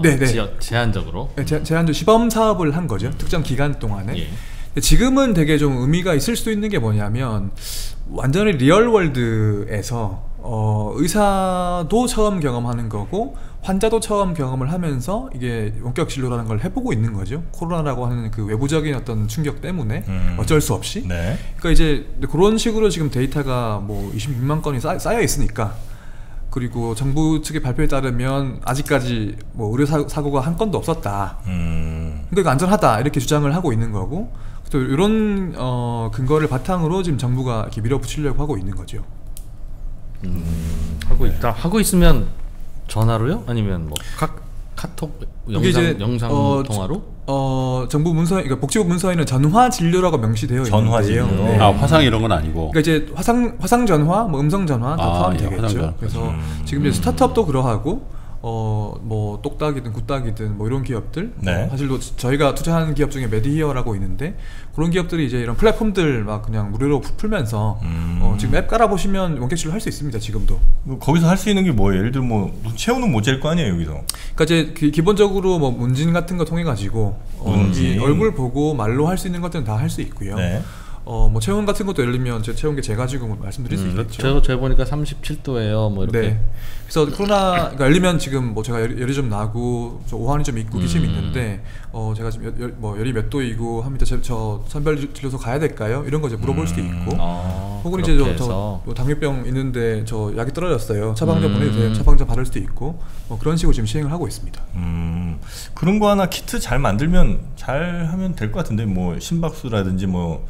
네네. 제한적으로. 네, 제한적으로 시범 사업을 한 거죠. 특정 기간 동안에. 예. 지금은 되게 좀 의미가 있을 수 있는 게 뭐냐면 완전히 리얼월드에서 의사도 처음 경험하는 거고 환자도 처음 경험을 하면서 이게 원격 진료라는 걸 해보고 있는 거죠. 코로나라고 하는 그 외부적인 어떤 충격 때문에 어쩔 수 없이. 네. 그러니까 이제 그런 식으로 지금 데이터가 뭐 26만 건이 쌓여 있으니까. 그리고 정부 측의 발표에 따르면 아직까지 뭐 의료 사고가 한 건도 없었다. 그러니까 안전하다 이렇게 주장을 하고 있는 거고. 또 이런 근거를 바탕으로 지금 정부가 이렇게 밀어붙이려고 하고 있는 거죠. 하고 있다. 네. 하고 있으면 전화로요? 아니면 뭐 카톡 영상 통화로? 정부 문서, 그러니까 복지부 문서에는 전화 진료라고 명시되어 있는데요. 네. 아, 화상 이런 건 아니고. 그러니까 이제 화상 전화, 뭐 음성 전화 다 포함되겠죠. 그래서 지금 이제 스타트업도 그러하고 뭐 똑딱이든 굿딱이든 뭐 이런 기업들, 네. 사실 저희가 투자하는 기업 중에 메디히어라고 있는데 그런 기업들이 이제 이런 플랫폼들 막 그냥 무료로 풀면서 지금 앱 깔아 보시면 원격진료 할 수 있습니다. 지금도. 거기서 할 수 있는 게 뭐예요? 예를 들어 뭐 체온은 모자일 거 아니에요 여기서. 그러니까 이제 기본적으로 뭐 문진 같은 거 통해 가지고 이 얼굴 보고 말로 할 수 있는 것들은 다 할 수 있고요. 네. 뭐 체온 같은 것도 예를 들면 제 체온계 재가 지금 말씀드릴 수 있겠죠. 제가 재보니까 37도예요. 뭐 이렇게. 네. 그래서 코로나 그러니까 예를 들면 지금 뭐 제가 열이 좀 나고 저 오한이 좀 있고 기침이 있는데 제가 지금 뭐 열이 몇 도이고 합니다. 저 선별진료소 가야 될까요? 이런 거 이제 물어볼 수도 있고. 혹은 이제 저 당뇨병 있는데 저 약이 떨어졌어요. 처방전 보내주세요. 처방전 받을 수도 있고. 뭐 그런 식으로 지금 시행을 하고 있습니다. 그런 거 하나 키트 잘 만들면 잘 하면 될 것 같은데 뭐 심박수라든지 뭐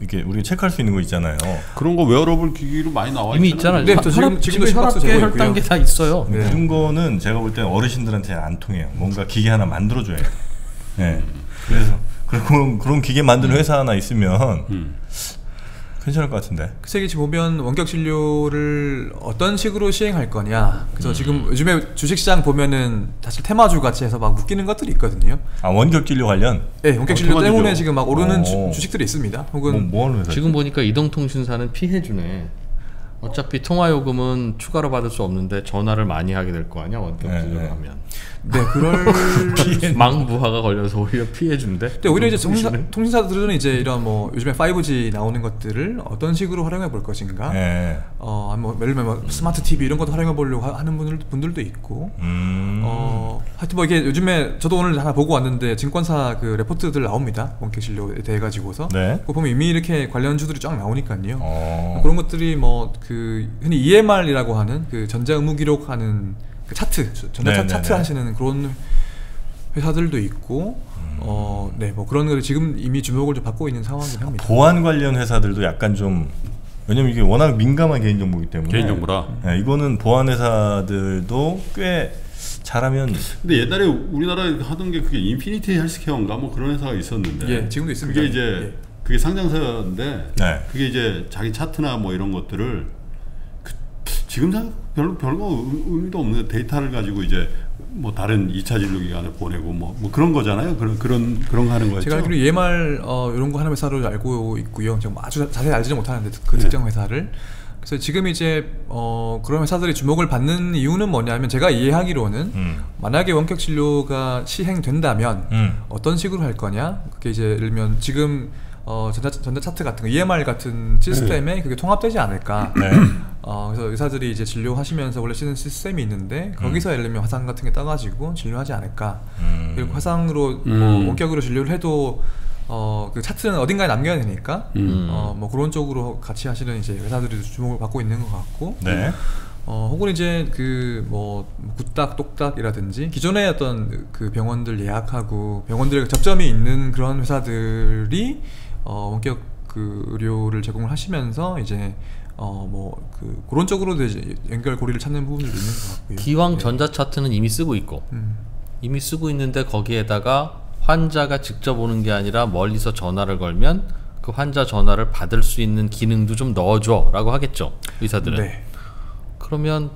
이렇게 우리가 체크할 수 있는 거 있잖아요. 그런 거 웨어러블 기기로 많이 나와 이미 있잖아요. 네, 지금도 심박수 혈당 게 다 있어요. 네. 그런 거는 제가 볼 때 어르신들한테 안 통해요. 뭔가 기계 하나 만들어줘야 해요. 네. 그래서 그런 기계 만드는 회사 하나 있으면 괜찮을 것 같은데. 그 책에 보면 원격 진료를 어떤 식으로 시행할 거냐. 그래서 지금 요즘에 주식시장 보면은 사실 테마주 같이 해서 막 묶이는 것들이 있거든요. 아, 원격 진료 관련? 네, 원격 진료 때문에 지금 막 오르는 주식들이 있습니다. 혹은 뭐 지금 보니까 이동통신사는 피해주네. 어차피 통화요금은 추가로 받을 수 없는데 전화를 많이 하게 될 거 아니야 원격 진료를 하면. 네, 그럴 망부하가 걸려서 오히려 피해준대. 근데 오히려 이제 통신사들은 이제 이런 뭐 요즘에 5G 나오는 것들을 어떤 식으로 활용해 볼 것인가. 네. 뭐 예를 들면 뭐 스마트 TV 이런 것도 활용해 보려고 하는 분들도 있고. 하여튼 뭐 이게 요즘에 저도 오늘 하나 보고 왔는데 증권사 그 레포트들 나옵니다. 원격 진료에 대해 가지고서. 네. 그거 보면 이미 이렇게 관련주들이 쫙 나오니까요. 그런 것들이 뭐 그 흔히 EMR이라고 하는 그 전자 의무 기록하는 그 차트, 차트 하시는 그런 회사들도 있고, 네, 뭐 그런 걸 지금 이미 주목을 좀 받고 있는 상황이긴 합니다. 보안 관련 회사들도 약간 좀, 왜냐면 이게 워낙 민감한 개인 정보이기 때문에. 개인 정보라. 네, 이거는 보안 회사들도 꽤 잘하면. 근데 옛날에 우리나라에 하던 게 그게 인피니티 헬스케어인가 뭐 그런 회사가 있었는데. 예, 지금도 있습니다. 그게 이제 그게 상장사였는데, 네. 그게 이제 자기 차트나 뭐 이런 것들을. 지금 별거 의미도 없는 데이터를 가지고 이제 뭐 다른 2차 진료기관에 보내고 뭐 그런 거잖아요. 그런 거 하는 거죠. 제가 알기로 EMR 이런 거 하는 회사로 알고 있고요. 지금 아주 자세히 알지는 못하는데 그 특정 회사를. 그래서 지금 이제 그런 회사들이 주목을 받는 이유는 뭐냐면 제가 이해하기로는 만약에 원격 진료가 시행된다면 어떤 식으로 할 거냐. 그게 이제 예를 들면 지금 전자 차트 같은 거, EMR 같은 시스템에 그게 통합되지 않을까. 네. 그래서 의사들이 이제 진료하시면서 원래 쓰는 시스템이 있는데 거기서 예를 들면 화상 같은 게 따가지고 진료하지 않을까. 그리고 화상으로 원격으로 진료를 해도 그 차트는 어딘가에 남겨야 되니까 뭐 그런 쪽으로 같이 하시는 이제 의사들이 주목을 받고 있는 것 같고. 네. 혹은 이제 그 뭐 굿딱 똑딱이라든지 기존에 어떤 그 병원들 예약하고 병원들의 접점이 있는 그런 회사들이 원격 그 의료를 제공을 하시면서 이제 뭐 그 그런 쪽으로도 이제 연결고리를 찾는 부분들도 있는 것 같고요. 기왕 네. 전자 차트는 이미 쓰고 있고 이미 쓰고 있는데 거기에다가 환자가 직접 오는 게 아니라 멀리서 전화를 걸면 그 환자 전화를 받을 수 있는 기능도 좀 넣어줘라고 하겠죠 의사들은. 네. 그러면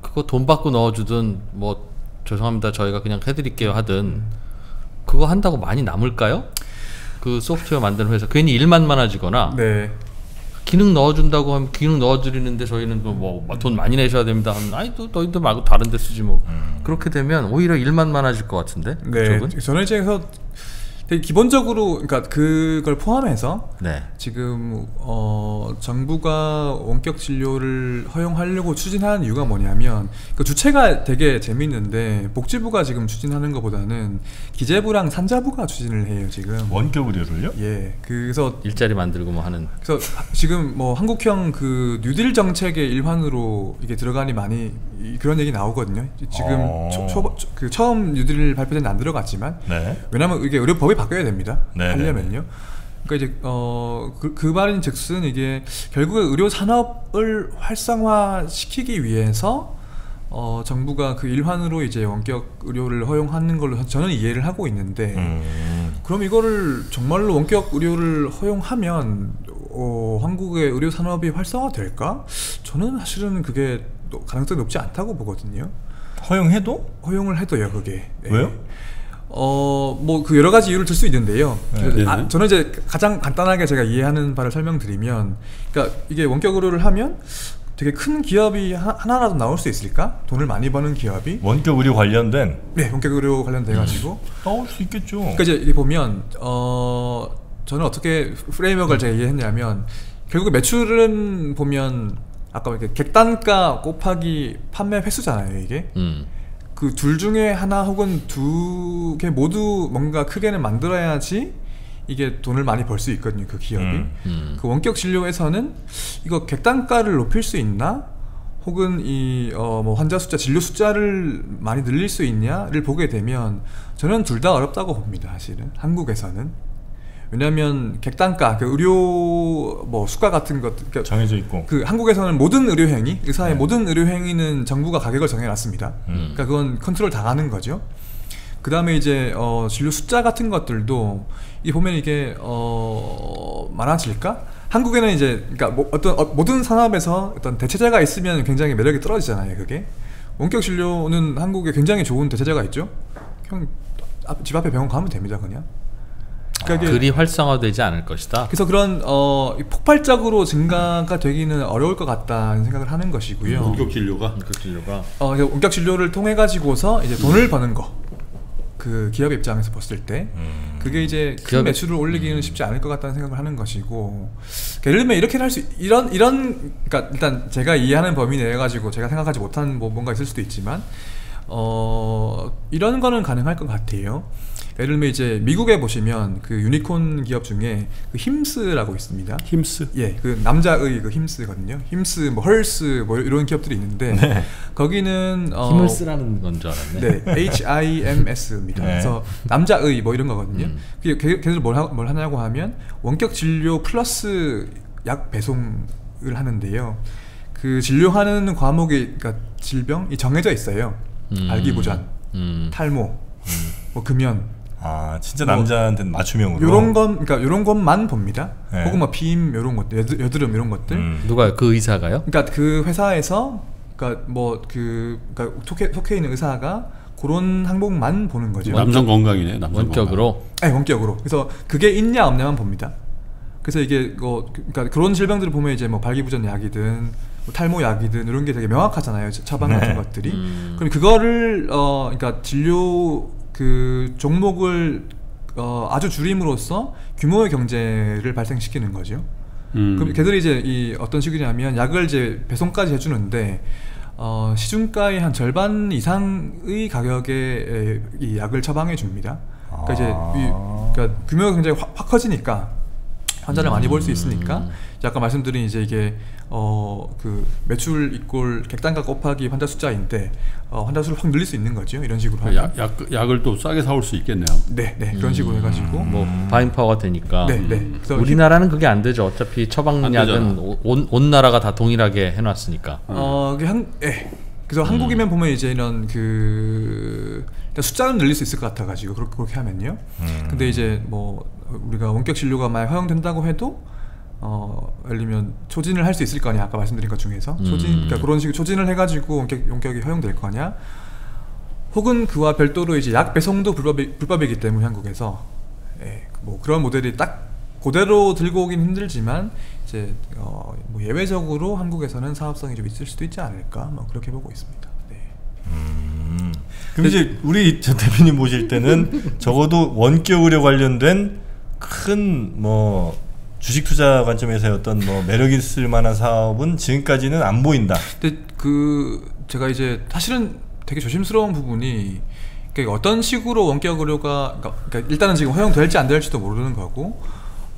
그거 돈 받고 넣어주든 뭐 죄송합니다 저희가 그냥 해드릴게요 하든 그거 한다고 많이 남을까요? 그 소프트웨어 만드는 회사 괜히 일만 많아지거나. 네. 기능 넣어준다고 하면 기능 넣어드리는데 저희는 뭐 돈 많이 내셔야 됩니다 하면 아니 또 너희들 말고 다른 데 쓰지 뭐 그렇게 되면 오히려 일만 많아질 것 같은데. 네. 그쪽은? 저는 이제 그래서 되게 기본적으로 그러니까 그걸 포함해서 네. 지금 정부가 원격 진료를 허용하려고 추진하는 이유가 뭐냐면 그 주체가 되게 재밌는데 복지부가 지금 추진하는 것보다는 기재부랑 산자부가 추진을 해요 지금. 원격 의료를요? 예. 그래서 일자리 만들고 뭐 하는. 그래서 지금 뭐 한국형 그 뉴딜 정책의 일환으로 이게 들어가니 많이 그런 얘기 나오거든요. 지금 처음 뉴딜 발표된 데 안 들어갔지만 네. 왜냐면 이게 의료법이 바뀌어야 됩니다. 네네. 하려면요. 그러니까 이제 그 말인즉슨 이게 결국에 의료 산업을 활성화시키기 위해서 정부가 그 일환으로 이제 원격 의료를 허용하는 걸로 저는 이해를 하고 있는데 그럼 이거를 정말로 원격 의료를 허용하면 한국의 의료 산업이 활성화될까? 저는 사실은 그게 가능성이 높지 않다고 보거든요. 허용해도? 허용을 해도요, 그게. 네. 왜요? 뭐 그 여러 가지 이유를 들 수 있는데요. 네. 저는 이제 가장 간단하게 제가 이해하는 바를 설명드리면, 그러니까 이게 원격 의료를 하면 되게 큰 기업이 하나라도 나올 수 있을까? 돈을 많이 버는 기업이 원격 의료 관련된? 네, 원격 의료 관련돼 가지고 나올 수 있겠죠. 그러니까 이제 보면 저는 어떻게 프레임워크를 제가 이해했냐면, 결국 매출은 보면 아까 이렇게 객단가 곱하기 판매 횟수잖아요, 이게. 그 둘 중에 하나 혹은 두 개 모두 뭔가 크게는 만들어야지 이게 돈을 많이 벌 수 있거든요, 그 기업이. 그 원격 진료에서는 이거 객단가를 높일 수 있나? 혹은 이 뭐 환자 숫자, 진료 숫자를 많이 늘릴 수 있냐를 보게 되면 저는 둘 다 어렵다고 봅니다, 사실은. 한국에서는. 왜냐하면 객단가, 그 의료 뭐 수가 같은 것, 그러니까 정해져 있고, 그 한국에서는 모든 의료 행위, 의사의 네. 모든 의료 행위는 정부가 가격을 정해놨습니다. 그러니까 그건 컨트롤 당하는 거죠. 그 다음에 이제 진료 숫자 같은 것들도 이 보면 이게 많아질까? 한국에는 이제 그러니까 뭐 어떤 모든 산업에서 어떤 대체제가 있으면 굉장히 매력이 떨어지잖아요. 그게 원격 진료는 한국에 굉장히 좋은 대체제가 있죠. 그냥 집 앞에 병원 가면 됩니다, 그냥. 그러니까 그리 활성화되지 않을 것이다. 그래서 그런 폭발적으로 증가가 되기는 어려울 것 같다는 생각을 하는 것이고요. 원격 진료가 원격 진료를 통해 가지고서 이제 돈을 버는 거, 그 기업의 입장에서 봤을 때 그게 이제 큰 매출을 올리기는 쉽지 않을 것 같다는 생각을 하는 것이고, 그러니까 예를 들면 이렇게 할 수 이런 그러니까 일단 제가 이해하는 범위 내에 가지고 제가 생각하지 못한 뭐 뭔가 있을 수도 있지만 이런 거는 가능할 것 같아요. 예를 들면 이제 미국에 보시면 그 유니콘 기업 중에 그 힘스라고 있습니다. 힘스? 예, 그 남자의 그 힘스거든요. 힘스, 뭐 헐스, 뭐 이런 기업들이 있는데 네. 거기는 힘을 쓰라는 건 줄 알았네. 네, HIMS입니다. 네. 그래서 남자의 뭐 이런 거거든요. 그게 걔네들 뭘 하냐고 하면 원격 진료 플러스 약 배송을 하는데요. 그 진료하는 과목이, 그러니까 질병이 정해져 있어요. 알기보전, 탈모, 뭐 금연. 아, 진짜 남자한테는 뭐, 맞춤형으로 요런 건, 그러니까 요런 것만 봅니다. 네. 혹은 뭐 비임 요런 것들, 여드름 이런 것들. 누가 그 의사가요? 그러니까 그 회사에서 그러니까 뭐 그러니까 속해 있는 의사가 그런 항목만 보는 거죠. 남성 건강이네, 남성 원격으로. 네, 원격으로. 그래서 그게 있냐 없냐만 봅니다. 그래서 이게 그러니까 그런 질병들을 보면 이제 뭐 발기부전 약이든 뭐 탈모 약이든 이런 게 되게 명확하잖아요, 처방 같은 네. 것들이. 그럼 그거를 그러니까 진료 그 종목을 아주 줄임으로써 규모의 경제를 발생시키는 거죠. 그럼 걔들이 이제 이 어떤 식이냐면 약을 이제 배송까지 해주는데 시중가의 한 절반 이상의 가격에 이 약을 처방해 줍니다. 그러니까 이제 그러니까 규모가 굉장히 확 커지니까 환자를 많이 볼 수 있으니까 아까 말씀드린 이제 이게 그 매출 이꼴 객단가 곱하기 환자 숫자인데 환자 수를 확 늘릴 수 있는 거죠, 이런 식으로. 그러니까 약을 또 싸게 사올 수 있겠네요. 네, 네, 그런 식으로 해가지고 뭐 바잉 파워가 되니까. 네, 네. 우리나라는 그게 안 되죠. 어차피 처방약은 온 나라가 다 동일하게 해놨으니까. 네. 그래서 한국이면 보면 이제 이런 그 숫자는 늘릴 수 있을 것 같아가지고 그렇게 하면요. 근데 이제 뭐 우리가 원격 진료가 많이 허용된다고 해도 예를 들면 초진을 할 수 있을 거냐, 아까 말씀드린 것 중에서 초진, 그러니까 그런 식으로 초진을 해가지고 원격이 허용될 거냐, 혹은 그와 별도로 이제 약 배송도 불법이기 때문에 한국에서 예, 뭐 그런 모델이 딱 그대로 들고 오긴 힘들지만 이제 뭐 예외적으로 한국에서는 사업성이 좀 있을 수도 있지 않을까, 뭐 그렇게 보고 있습니다. 네. 그럼 이제 우리 전 대표님 모실 때는 적어도 원격 의료 관련된 큰 뭐 주식 투자 관점에서의 어떤 뭐 매력 있을 만한 사업은 지금까지는 안 보인다. 근데 그 제가 이제 사실은 되게 조심스러운 부분이, 그러니까 어떤 식으로 원격 의료가 그러니까 일단은 지금 허용될지 안 될지도 모르는 거고,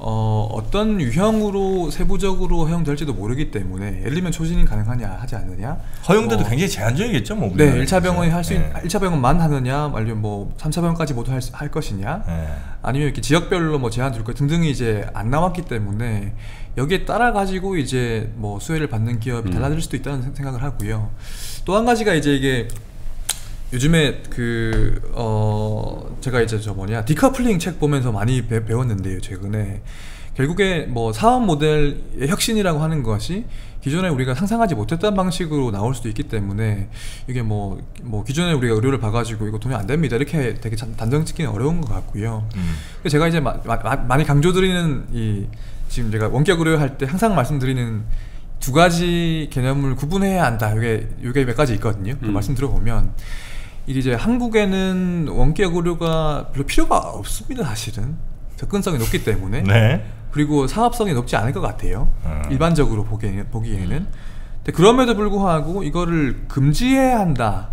어떤 유형으로 세부적으로 허용될지도 모르기 때문에 예를 들면 초진이 가능하냐 하지 않느냐, 허용돼도 굉장히 제한적이겠죠, 뭐. 네, 1차 병원이 할 수 있는 1차 병원만 하느냐, 아니면 뭐 3차 병원까지 모두 할 것이냐, 아니면 이렇게 지역별로 뭐 제한 둘 것 등등이 이제 안 나왔기 때문에 여기에 따라 가지고 이제 뭐 수혜를 받는 기업이 달라질 수도 있다는 생각을 하고요. 또 한 가지가 이제 이게 요즘에 그 제가 이제 디커플링 책 보면서 많이 배웠는데요, 최근에. 결국에 뭐 사업 모델의 혁신이라고 하는 것이 기존에 우리가 상상하지 못했던 방식으로 나올 수도 있기 때문에 이게 뭐 기존에 우리가 의료를 봐가지고 이거 도움이 안 됩니다 이렇게 되게 단정 짓기는 어려운 것 같고요. 제가 이제 많이 강조드리는 이 지금 제가 원격 의료 할 때 항상 말씀드리는 두 가지 개념을 구분해야 한다. 이게 몇 가지 있거든요. 말씀 들어보면 이게 이제 한국에는 원격 의료가 별로 필요가 없습니다. 사실은 접근성이 높기 때문에. 네. 그리고 사업성이 높지 않을 것 같아요. 일반적으로 보기에는. 근데 그럼에도 불구하고 이거를 금지해야 한다는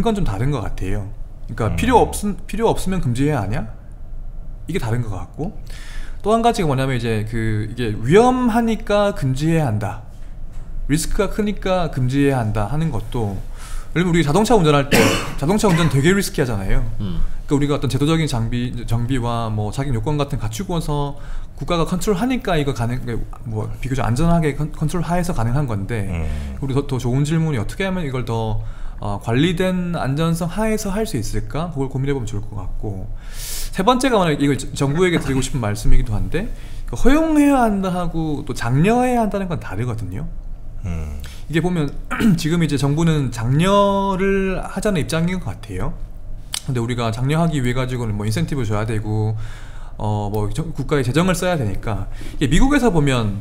건 좀 다른 것 같아요. 그러니까 필요 없으면 금지해야 하냐? 이게 다른 것 같고. 또 한 가지가 뭐냐면 이제 이게 위험하니까 금지해야 한다. 리스크가 크니까 금지해야 한다 하는 것도 예를 들면 우리 자동차 운전할 때 자동차 운전 되게 리스키하잖아요. 그러니까 우리가 어떤 제도적인 정비와 뭐 자기 요건 같은 갖추고서 국가가 컨트롤하니까 이거 뭐 비교적 안전하게 컨트롤하에서 가능한 건데 우리 더 좋은 질문이 어떻게 하면 이걸 더 관리된 안전성 하에서 할 수 있을까? 그걸 고민해보면 좋을 것 같고 세 번째가 만약 이걸 정부에게 드리고 싶은 말씀이기도 한데 허용해야 한다 하고 또 장려해야 한다는 건 다르거든요. 이게 보면 지금 이제 정부는 장려를 하자는 입장인 것 같아요. 근데 우리가 장려하기 위해 가지고는 뭐 인센티브 줘야 되고 뭐 국가의 재정을 써야 되니까 이게 미국에서 보면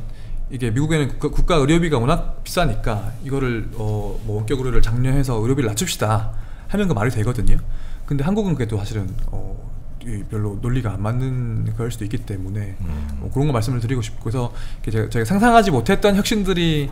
이게 미국에는 국가 의료비가 워낙 비싸니까 이거를 뭐 원격 의료를 장려해서 의료비를 낮춥시다 하면 그 말이 되거든요. 근데 한국은 그게 또 사실은 별로 논리가 안 맞는 걸 수도 있기 때문에 뭐 그런 거 말씀을 드리고 싶고 그래서 제가 상상하지 못했던 혁신들이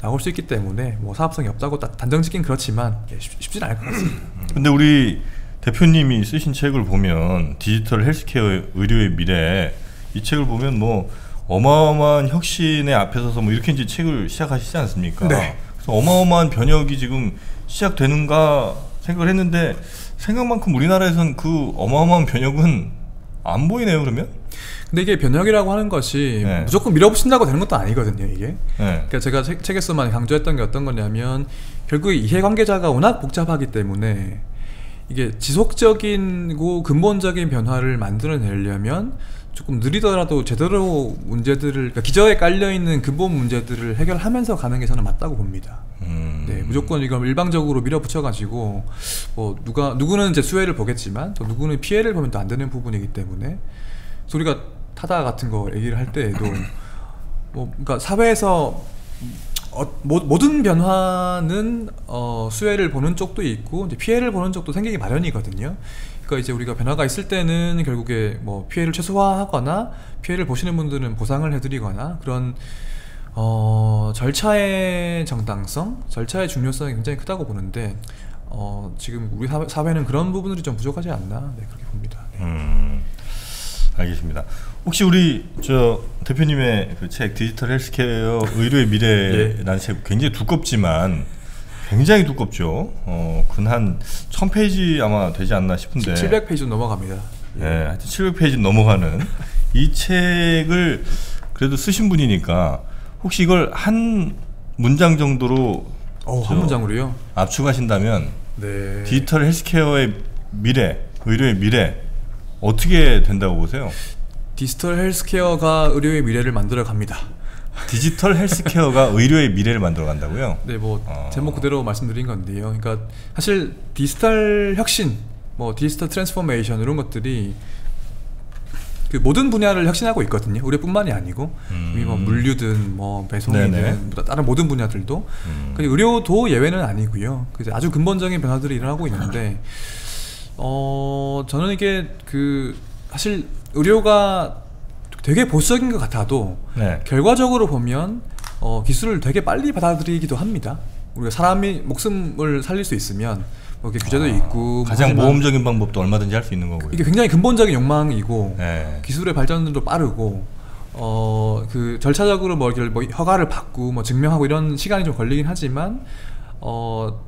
나올 수 있기 때문에 뭐 사업성이 없다고 단정 짓긴 그렇지만 쉽진 않을 것 같습니다. 근데 우리 대표님이 쓰신 책을 보면 디지털 헬스케어 의료의 미래 이 책을 보면 뭐 어마어마한 혁신의 앞에 서서 뭐 이렇게 이제 책을 시작하시지 않습니까? 네. 그래서 어마어마한 변혁이 지금 시작되는가 생각을 했는데 생각만큼 우리나라에선 그 어마어마한 변혁은 안 보이네요. 그러면? 근데 이게 변혁이라고 하는 것이 네. 무조건 밀어붙인다고 되는 것도 아니거든요. 이게. 네. 그러니까 제가 책에서 많이 강조했던 게 어떤 거냐면 결국 이해관계자가 워낙 복잡하기 때문에 이게 지속적이고 근본적인 변화를 만들어내려면 조금 느리더라도 제대로 문제들을 그러니까 기저에 깔려있는 근본 문제들을 해결하면서 가는 게 저는 맞다고 봅니다. 네, 무조건 이걸 일방적으로 밀어붙여가지고 뭐 누구는 이제 수혜를 보겠지만 또 누구는 피해를 보면 또 안 되는 부분이기 때문에 우리가 타다 같은 거 얘기를 할 때에도 뭐 그러니까 사회에서 모든 변화는 수혜를 보는 쪽도 있고 이제 피해를 보는 쪽도 생기기 마련이거든요. 그러니까 이제 우리가 변화가 있을 때는 결국에 뭐 피해를 최소화하거나 피해를 보시는 분들은 보상을 해드리거나 그런 절차의 정당성, 절차의 중요성이 굉장히 크다고 보는데 지금 우리 사회는 그런 부분들이 좀 부족하지 않나 네, 그렇게 봅니다. 네. 알겠습니다. 혹시 우리 저 대표님의 그 책 디지털 헬스케어 의료의 미래라는 예. 책 굉장히 두껍지만 굉장히 두껍죠. 근 한 1000페이지 아마 되지 않나 싶은데 700페이지 넘어갑니다. 예, 하여튼 700페이지 넘어가는 이 책을 그래도 쓰신 분이니까 혹시 이걸 한 문장 정도로 한 문장으로요? 압축하신다면 네. 디지털 헬스케어의 미래, 의료의 미래 어떻게 된다고 보세요? 디지털 헬스케어가 의료의 미래를 만들어 갑니다. 디지털 헬스케어가 의료의 미래를 만들어 간다고요? 네, 뭐 제목 그대로 말씀드린 건데요. 그러니까 사실 디지털 혁신, 뭐 디지털 트랜스포메이션 이런 것들이 그 모든 분야를 혁신하고 있거든요. 의료뿐만이 아니고 뭐 물류든 뭐 배송이든 네네. 다른 모든 분야들도. 그리고 의료도 예외는 아니고요. 그래서 아주 근본적인 변화들이 일어나고 있는데. 저는 이게 사실 의료가 되게 보수적인 것 같아도 네. 결과적으로 보면 기술을 되게 빨리 받아들이기도 합니다. 우리가 사람이 목숨을 살릴 수 있으면 뭐 이렇게 규제도 있고 가장 모험적인 방법도 얼마든지 할 수 있는 거고요. 이게 굉장히 근본적인 욕망이고 네. 기술의 발전도 빠르고 그 절차적으로 뭐 허가를 받고 뭐 증명하고 이런 시간이 좀 걸리긴 하지만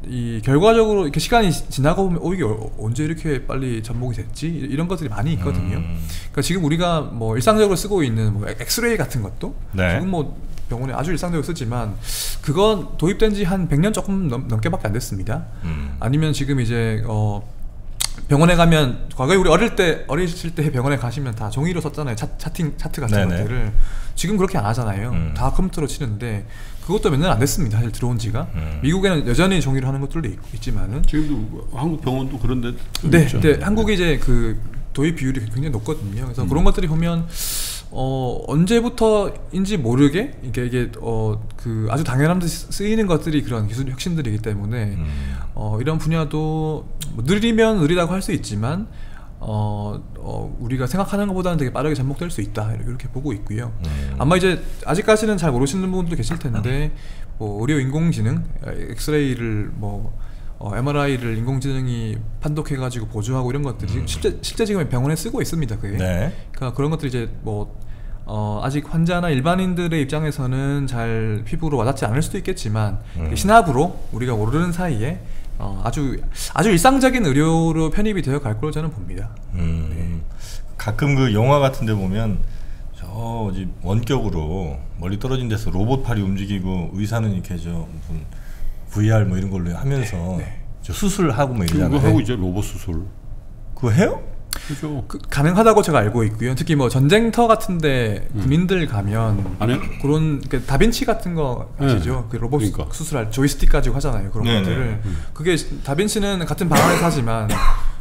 이 결과적으로 이렇게 시간이 지나고 보면 이게 언제 이렇게 빨리 접목이 됐지? 이런 것들이 많이 있거든요. 그러니까 지금 우리가 뭐 일상적으로 쓰고 있는 뭐 엑스레이 같은 것도 네. 지금 뭐 병원에 아주 일상적으로 쓰지만 그건 도입된 지 한 100년 조금 넘게밖에 안 됐습니다. 아니면 지금 이제 병원에 가면 과거에 우리 어리실 때 병원에 가시면 다 종이로 썼잖아요. 차트 같은 네네. 것들을. 지금 그렇게 안 하잖아요. 다 컴퓨터로 치는데 그것도 몇 년 안 됐습니다. 사실 들어온 지가. 미국에는 여전히 종이로 하는 것들도 있지만은 지금도 한국 병원도 그런 데 네, 네. 한국이 이제 그 도입 비율이 굉장히 높거든요. 그래서 그런 것들이 보면 언제부터인지 모르게 이게 그 아주 당연한 듯이 쓰이는 것들이 그런 기술 혁신들이기 때문에 이런 분야도 뭐 느리면 느리다고 할 수 있지만 우리가 생각하는 것보다는 되게 빠르게 접목될 수 있다 이렇게 보고 있고요. 아마 이제 아직까지는 잘 모르시는 분들도 계실 텐데 뭐 의료 인공지능, 엑스레이를 뭐 MRI를 인공지능이 판독해가지고 보조하고 이런 것들이 실제 지금 병원에 쓰고 있습니다. 그게. 네. 그러니까 그런 것들이 이제 뭐 아직 환자나 일반인들의 입장에서는 잘 피부로 와닿지 않을 수도 있겠지만 신압으로 우리가 모르는 사이에 아주 일상적인 의료로 편입이 되어 갈 걸로 저는 봅니다. 네. 가끔 그 영화 같은데 보면 저 원격으로 멀리 떨어진 데서 로봇 팔이 움직이고 의사는 이렇게 저 무슨 VR 뭐 이런 걸로 하면서 네, 네. 저 수술하고 뭐 이러잖아요. 그거 하고 이제 로봇 수술 그거 해요? 그죠. 가능하다고 제가 알고 있고요. 특히 뭐 전쟁터 같은데 군인들 가면 그런 그러니까 다빈치 같은 거 아시죠? 네. 그 로봇 그러니까. 수술할 조이스틱 가지고 하잖아요. 그런 네네. 것들을 그게 다빈치는 같은 방 안에서 하지만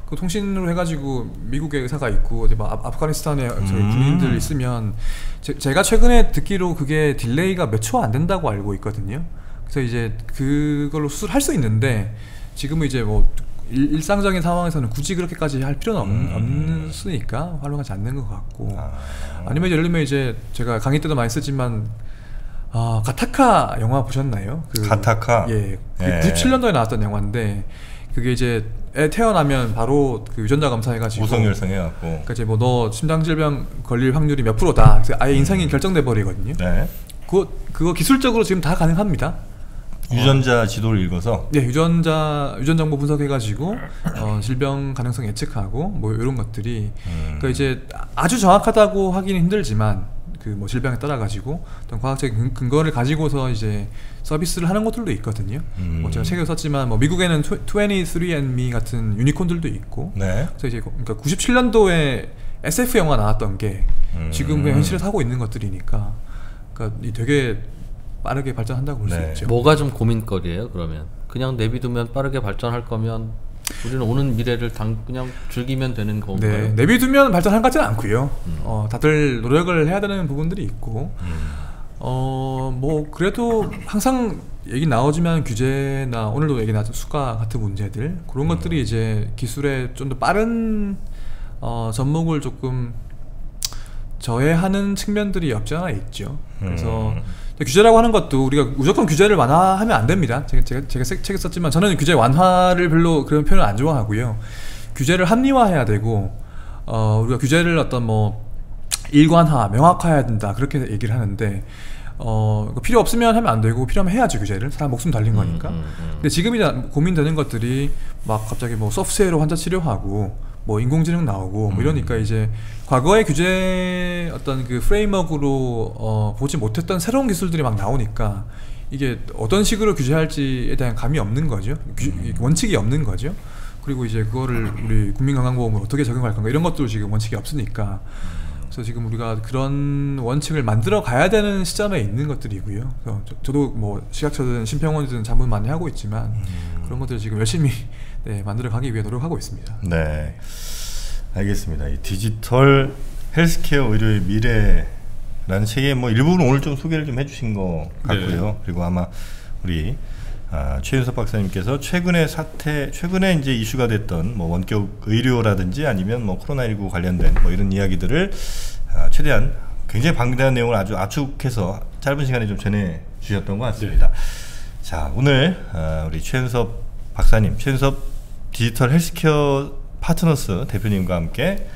그 통신으로 해가지고 미국의 의사가 있고 어디 막 아프가니스탄에 저희 군인들 있으면 제가 최근에 듣기로 그게 딜레이가 몇 초 안 된다고 알고 있거든요. 그래서 이제 그걸로 수술할 수 있는데 지금은 이제 뭐 일상적인 상황에서는 굳이 그렇게까지 할 필요는 없으니까 활용하지 않는 것 같고 아니면 예를 들면 이제 제가 강의 때도 많이 쓰지만 가타카 영화 보셨나요? 그 가타카? 예, 97년도에 나왔던 영화인데 그게 이제 애 태어나면 바로 그 유전자 검사해가지고 우성열성 해갖고 그러니까 이제 뭐 너 심장질병 걸릴 확률이 몇 프로다 그래서 아예 인생이 결정돼 버리거든요. 네. 그거 기술적으로 지금 다 가능합니다. 유전자 지도를 읽어서? 네, 유전정보 분석해가지고 질병 가능성 예측하고 뭐 이런 것들이 그러니까 이제 아주 정확하다고 하기는 힘들지만 그 뭐 질병에 따라가지고 어떤 과학적인 근거를 가지고서 이제 서비스를 하는 것들도 있거든요. 뭐 제가 책에 썼지만 뭐 미국에는 23andMe 같은 유니콘들도 있고 네. 그래서 이제 그러니까 97년도에 SF 영화 나왔던 게 지금 현실에서 하고 있는 것들이니까 그러니까 되게 빠르게 발전한다고 볼 수 네. 있죠. 뭐가 좀 고민거리예요? 그러면 그냥 내비두면 빠르게 발전할 거면 우리는 오는 미래를 그냥 즐기면 되는 건가요? 네. 내비두면 발전한 것 같지는 않고요. 다들 노력을 해야 되는 부분들이 있고 뭐 그래도 항상 얘기 나오지만 규제나 오늘도 얘기 나왔던 수가 같은 문제들 그런 것들이 이제 기술에 좀 더 빠른 접목을 조금 저해하는 측면들이 없지 않아 있죠. 그래서 규제라고 하는 것도 우리가 무조건 규제를 완화하면 안 됩니다. 제가 책에 썼지만 저는 규제 완화를 별로 그런 표현을 안 좋아하고요. 규제를 합리화해야 되고 우리가 규제를 어떤 뭐 일관화, 명확화해야 된다 그렇게 얘기를 하는데 필요 없으면 하면 안 되고 필요하면 해야죠. 규제를 사람 목숨 달린 거니까. 근데 지금이 고민되는 것들이 막 갑자기 뭐 소프트웨어로 환자 치료하고 뭐 인공지능 나오고 뭐 이러니까 이제 과거의 규제 어떤 그 프레임워크로 보지 못했던 새로운 기술들이 막 나오니까 이게 어떤 식으로 규제할지에 대한 감이 없는 거죠. 원칙이 없는 거죠. 그리고 이제 그거를 우리 국민건강보험을 어떻게 적용할 건가 이런 것도 지금 원칙이 없으니까 그래서 지금 우리가 그런 원칙을 만들어 가야 되는 시점에 있는 것들이고요. 그래서 저도 뭐 식약처든 심평원이든 자문 많이 하고 있지만 그런 것들을 지금 열심히 네, 만들어 가기 위해 노력하고 있습니다. 네, 알겠습니다. 이 디지털 헬스케어 의료의 미래라는 책의 뭐 일부는 오늘 좀 소개를 좀 해주신 것 같고요. 네. 그리고 아마 우리 최윤섭 박사님께서 최근에 이제 이슈가 됐던 뭐 원격 의료라든지 아니면 뭐 코로나19 관련된 뭐 이런 이야기들을 최대한 굉장히 방대한 내용을 아주 압축해서 짧은 시간에 좀 전해 주셨던 것 같습니다. 네. 자, 오늘 우리 최윤섭 박사님, 최윤섭 디지털 헬스케어 파트너스 대표님과 함께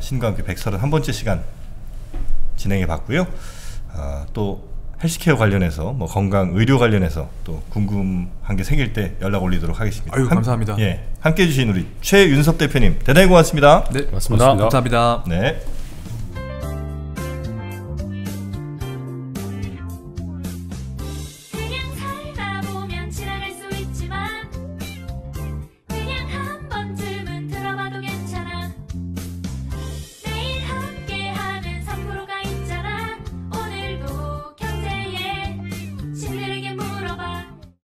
신과 함께 131번째 시간 진행해 봤고요. 또 헬스케어 관련해서 뭐 건강 의료 관련해서 또 궁금한 게 생길 때 연락 올리도록 하겠습니다. 아유, 감사합니다. 예, 함께해 주신 우리 최윤섭 대표님 대단히 고맙습니다. 네, 고맙습니다. 감사합니다. 네.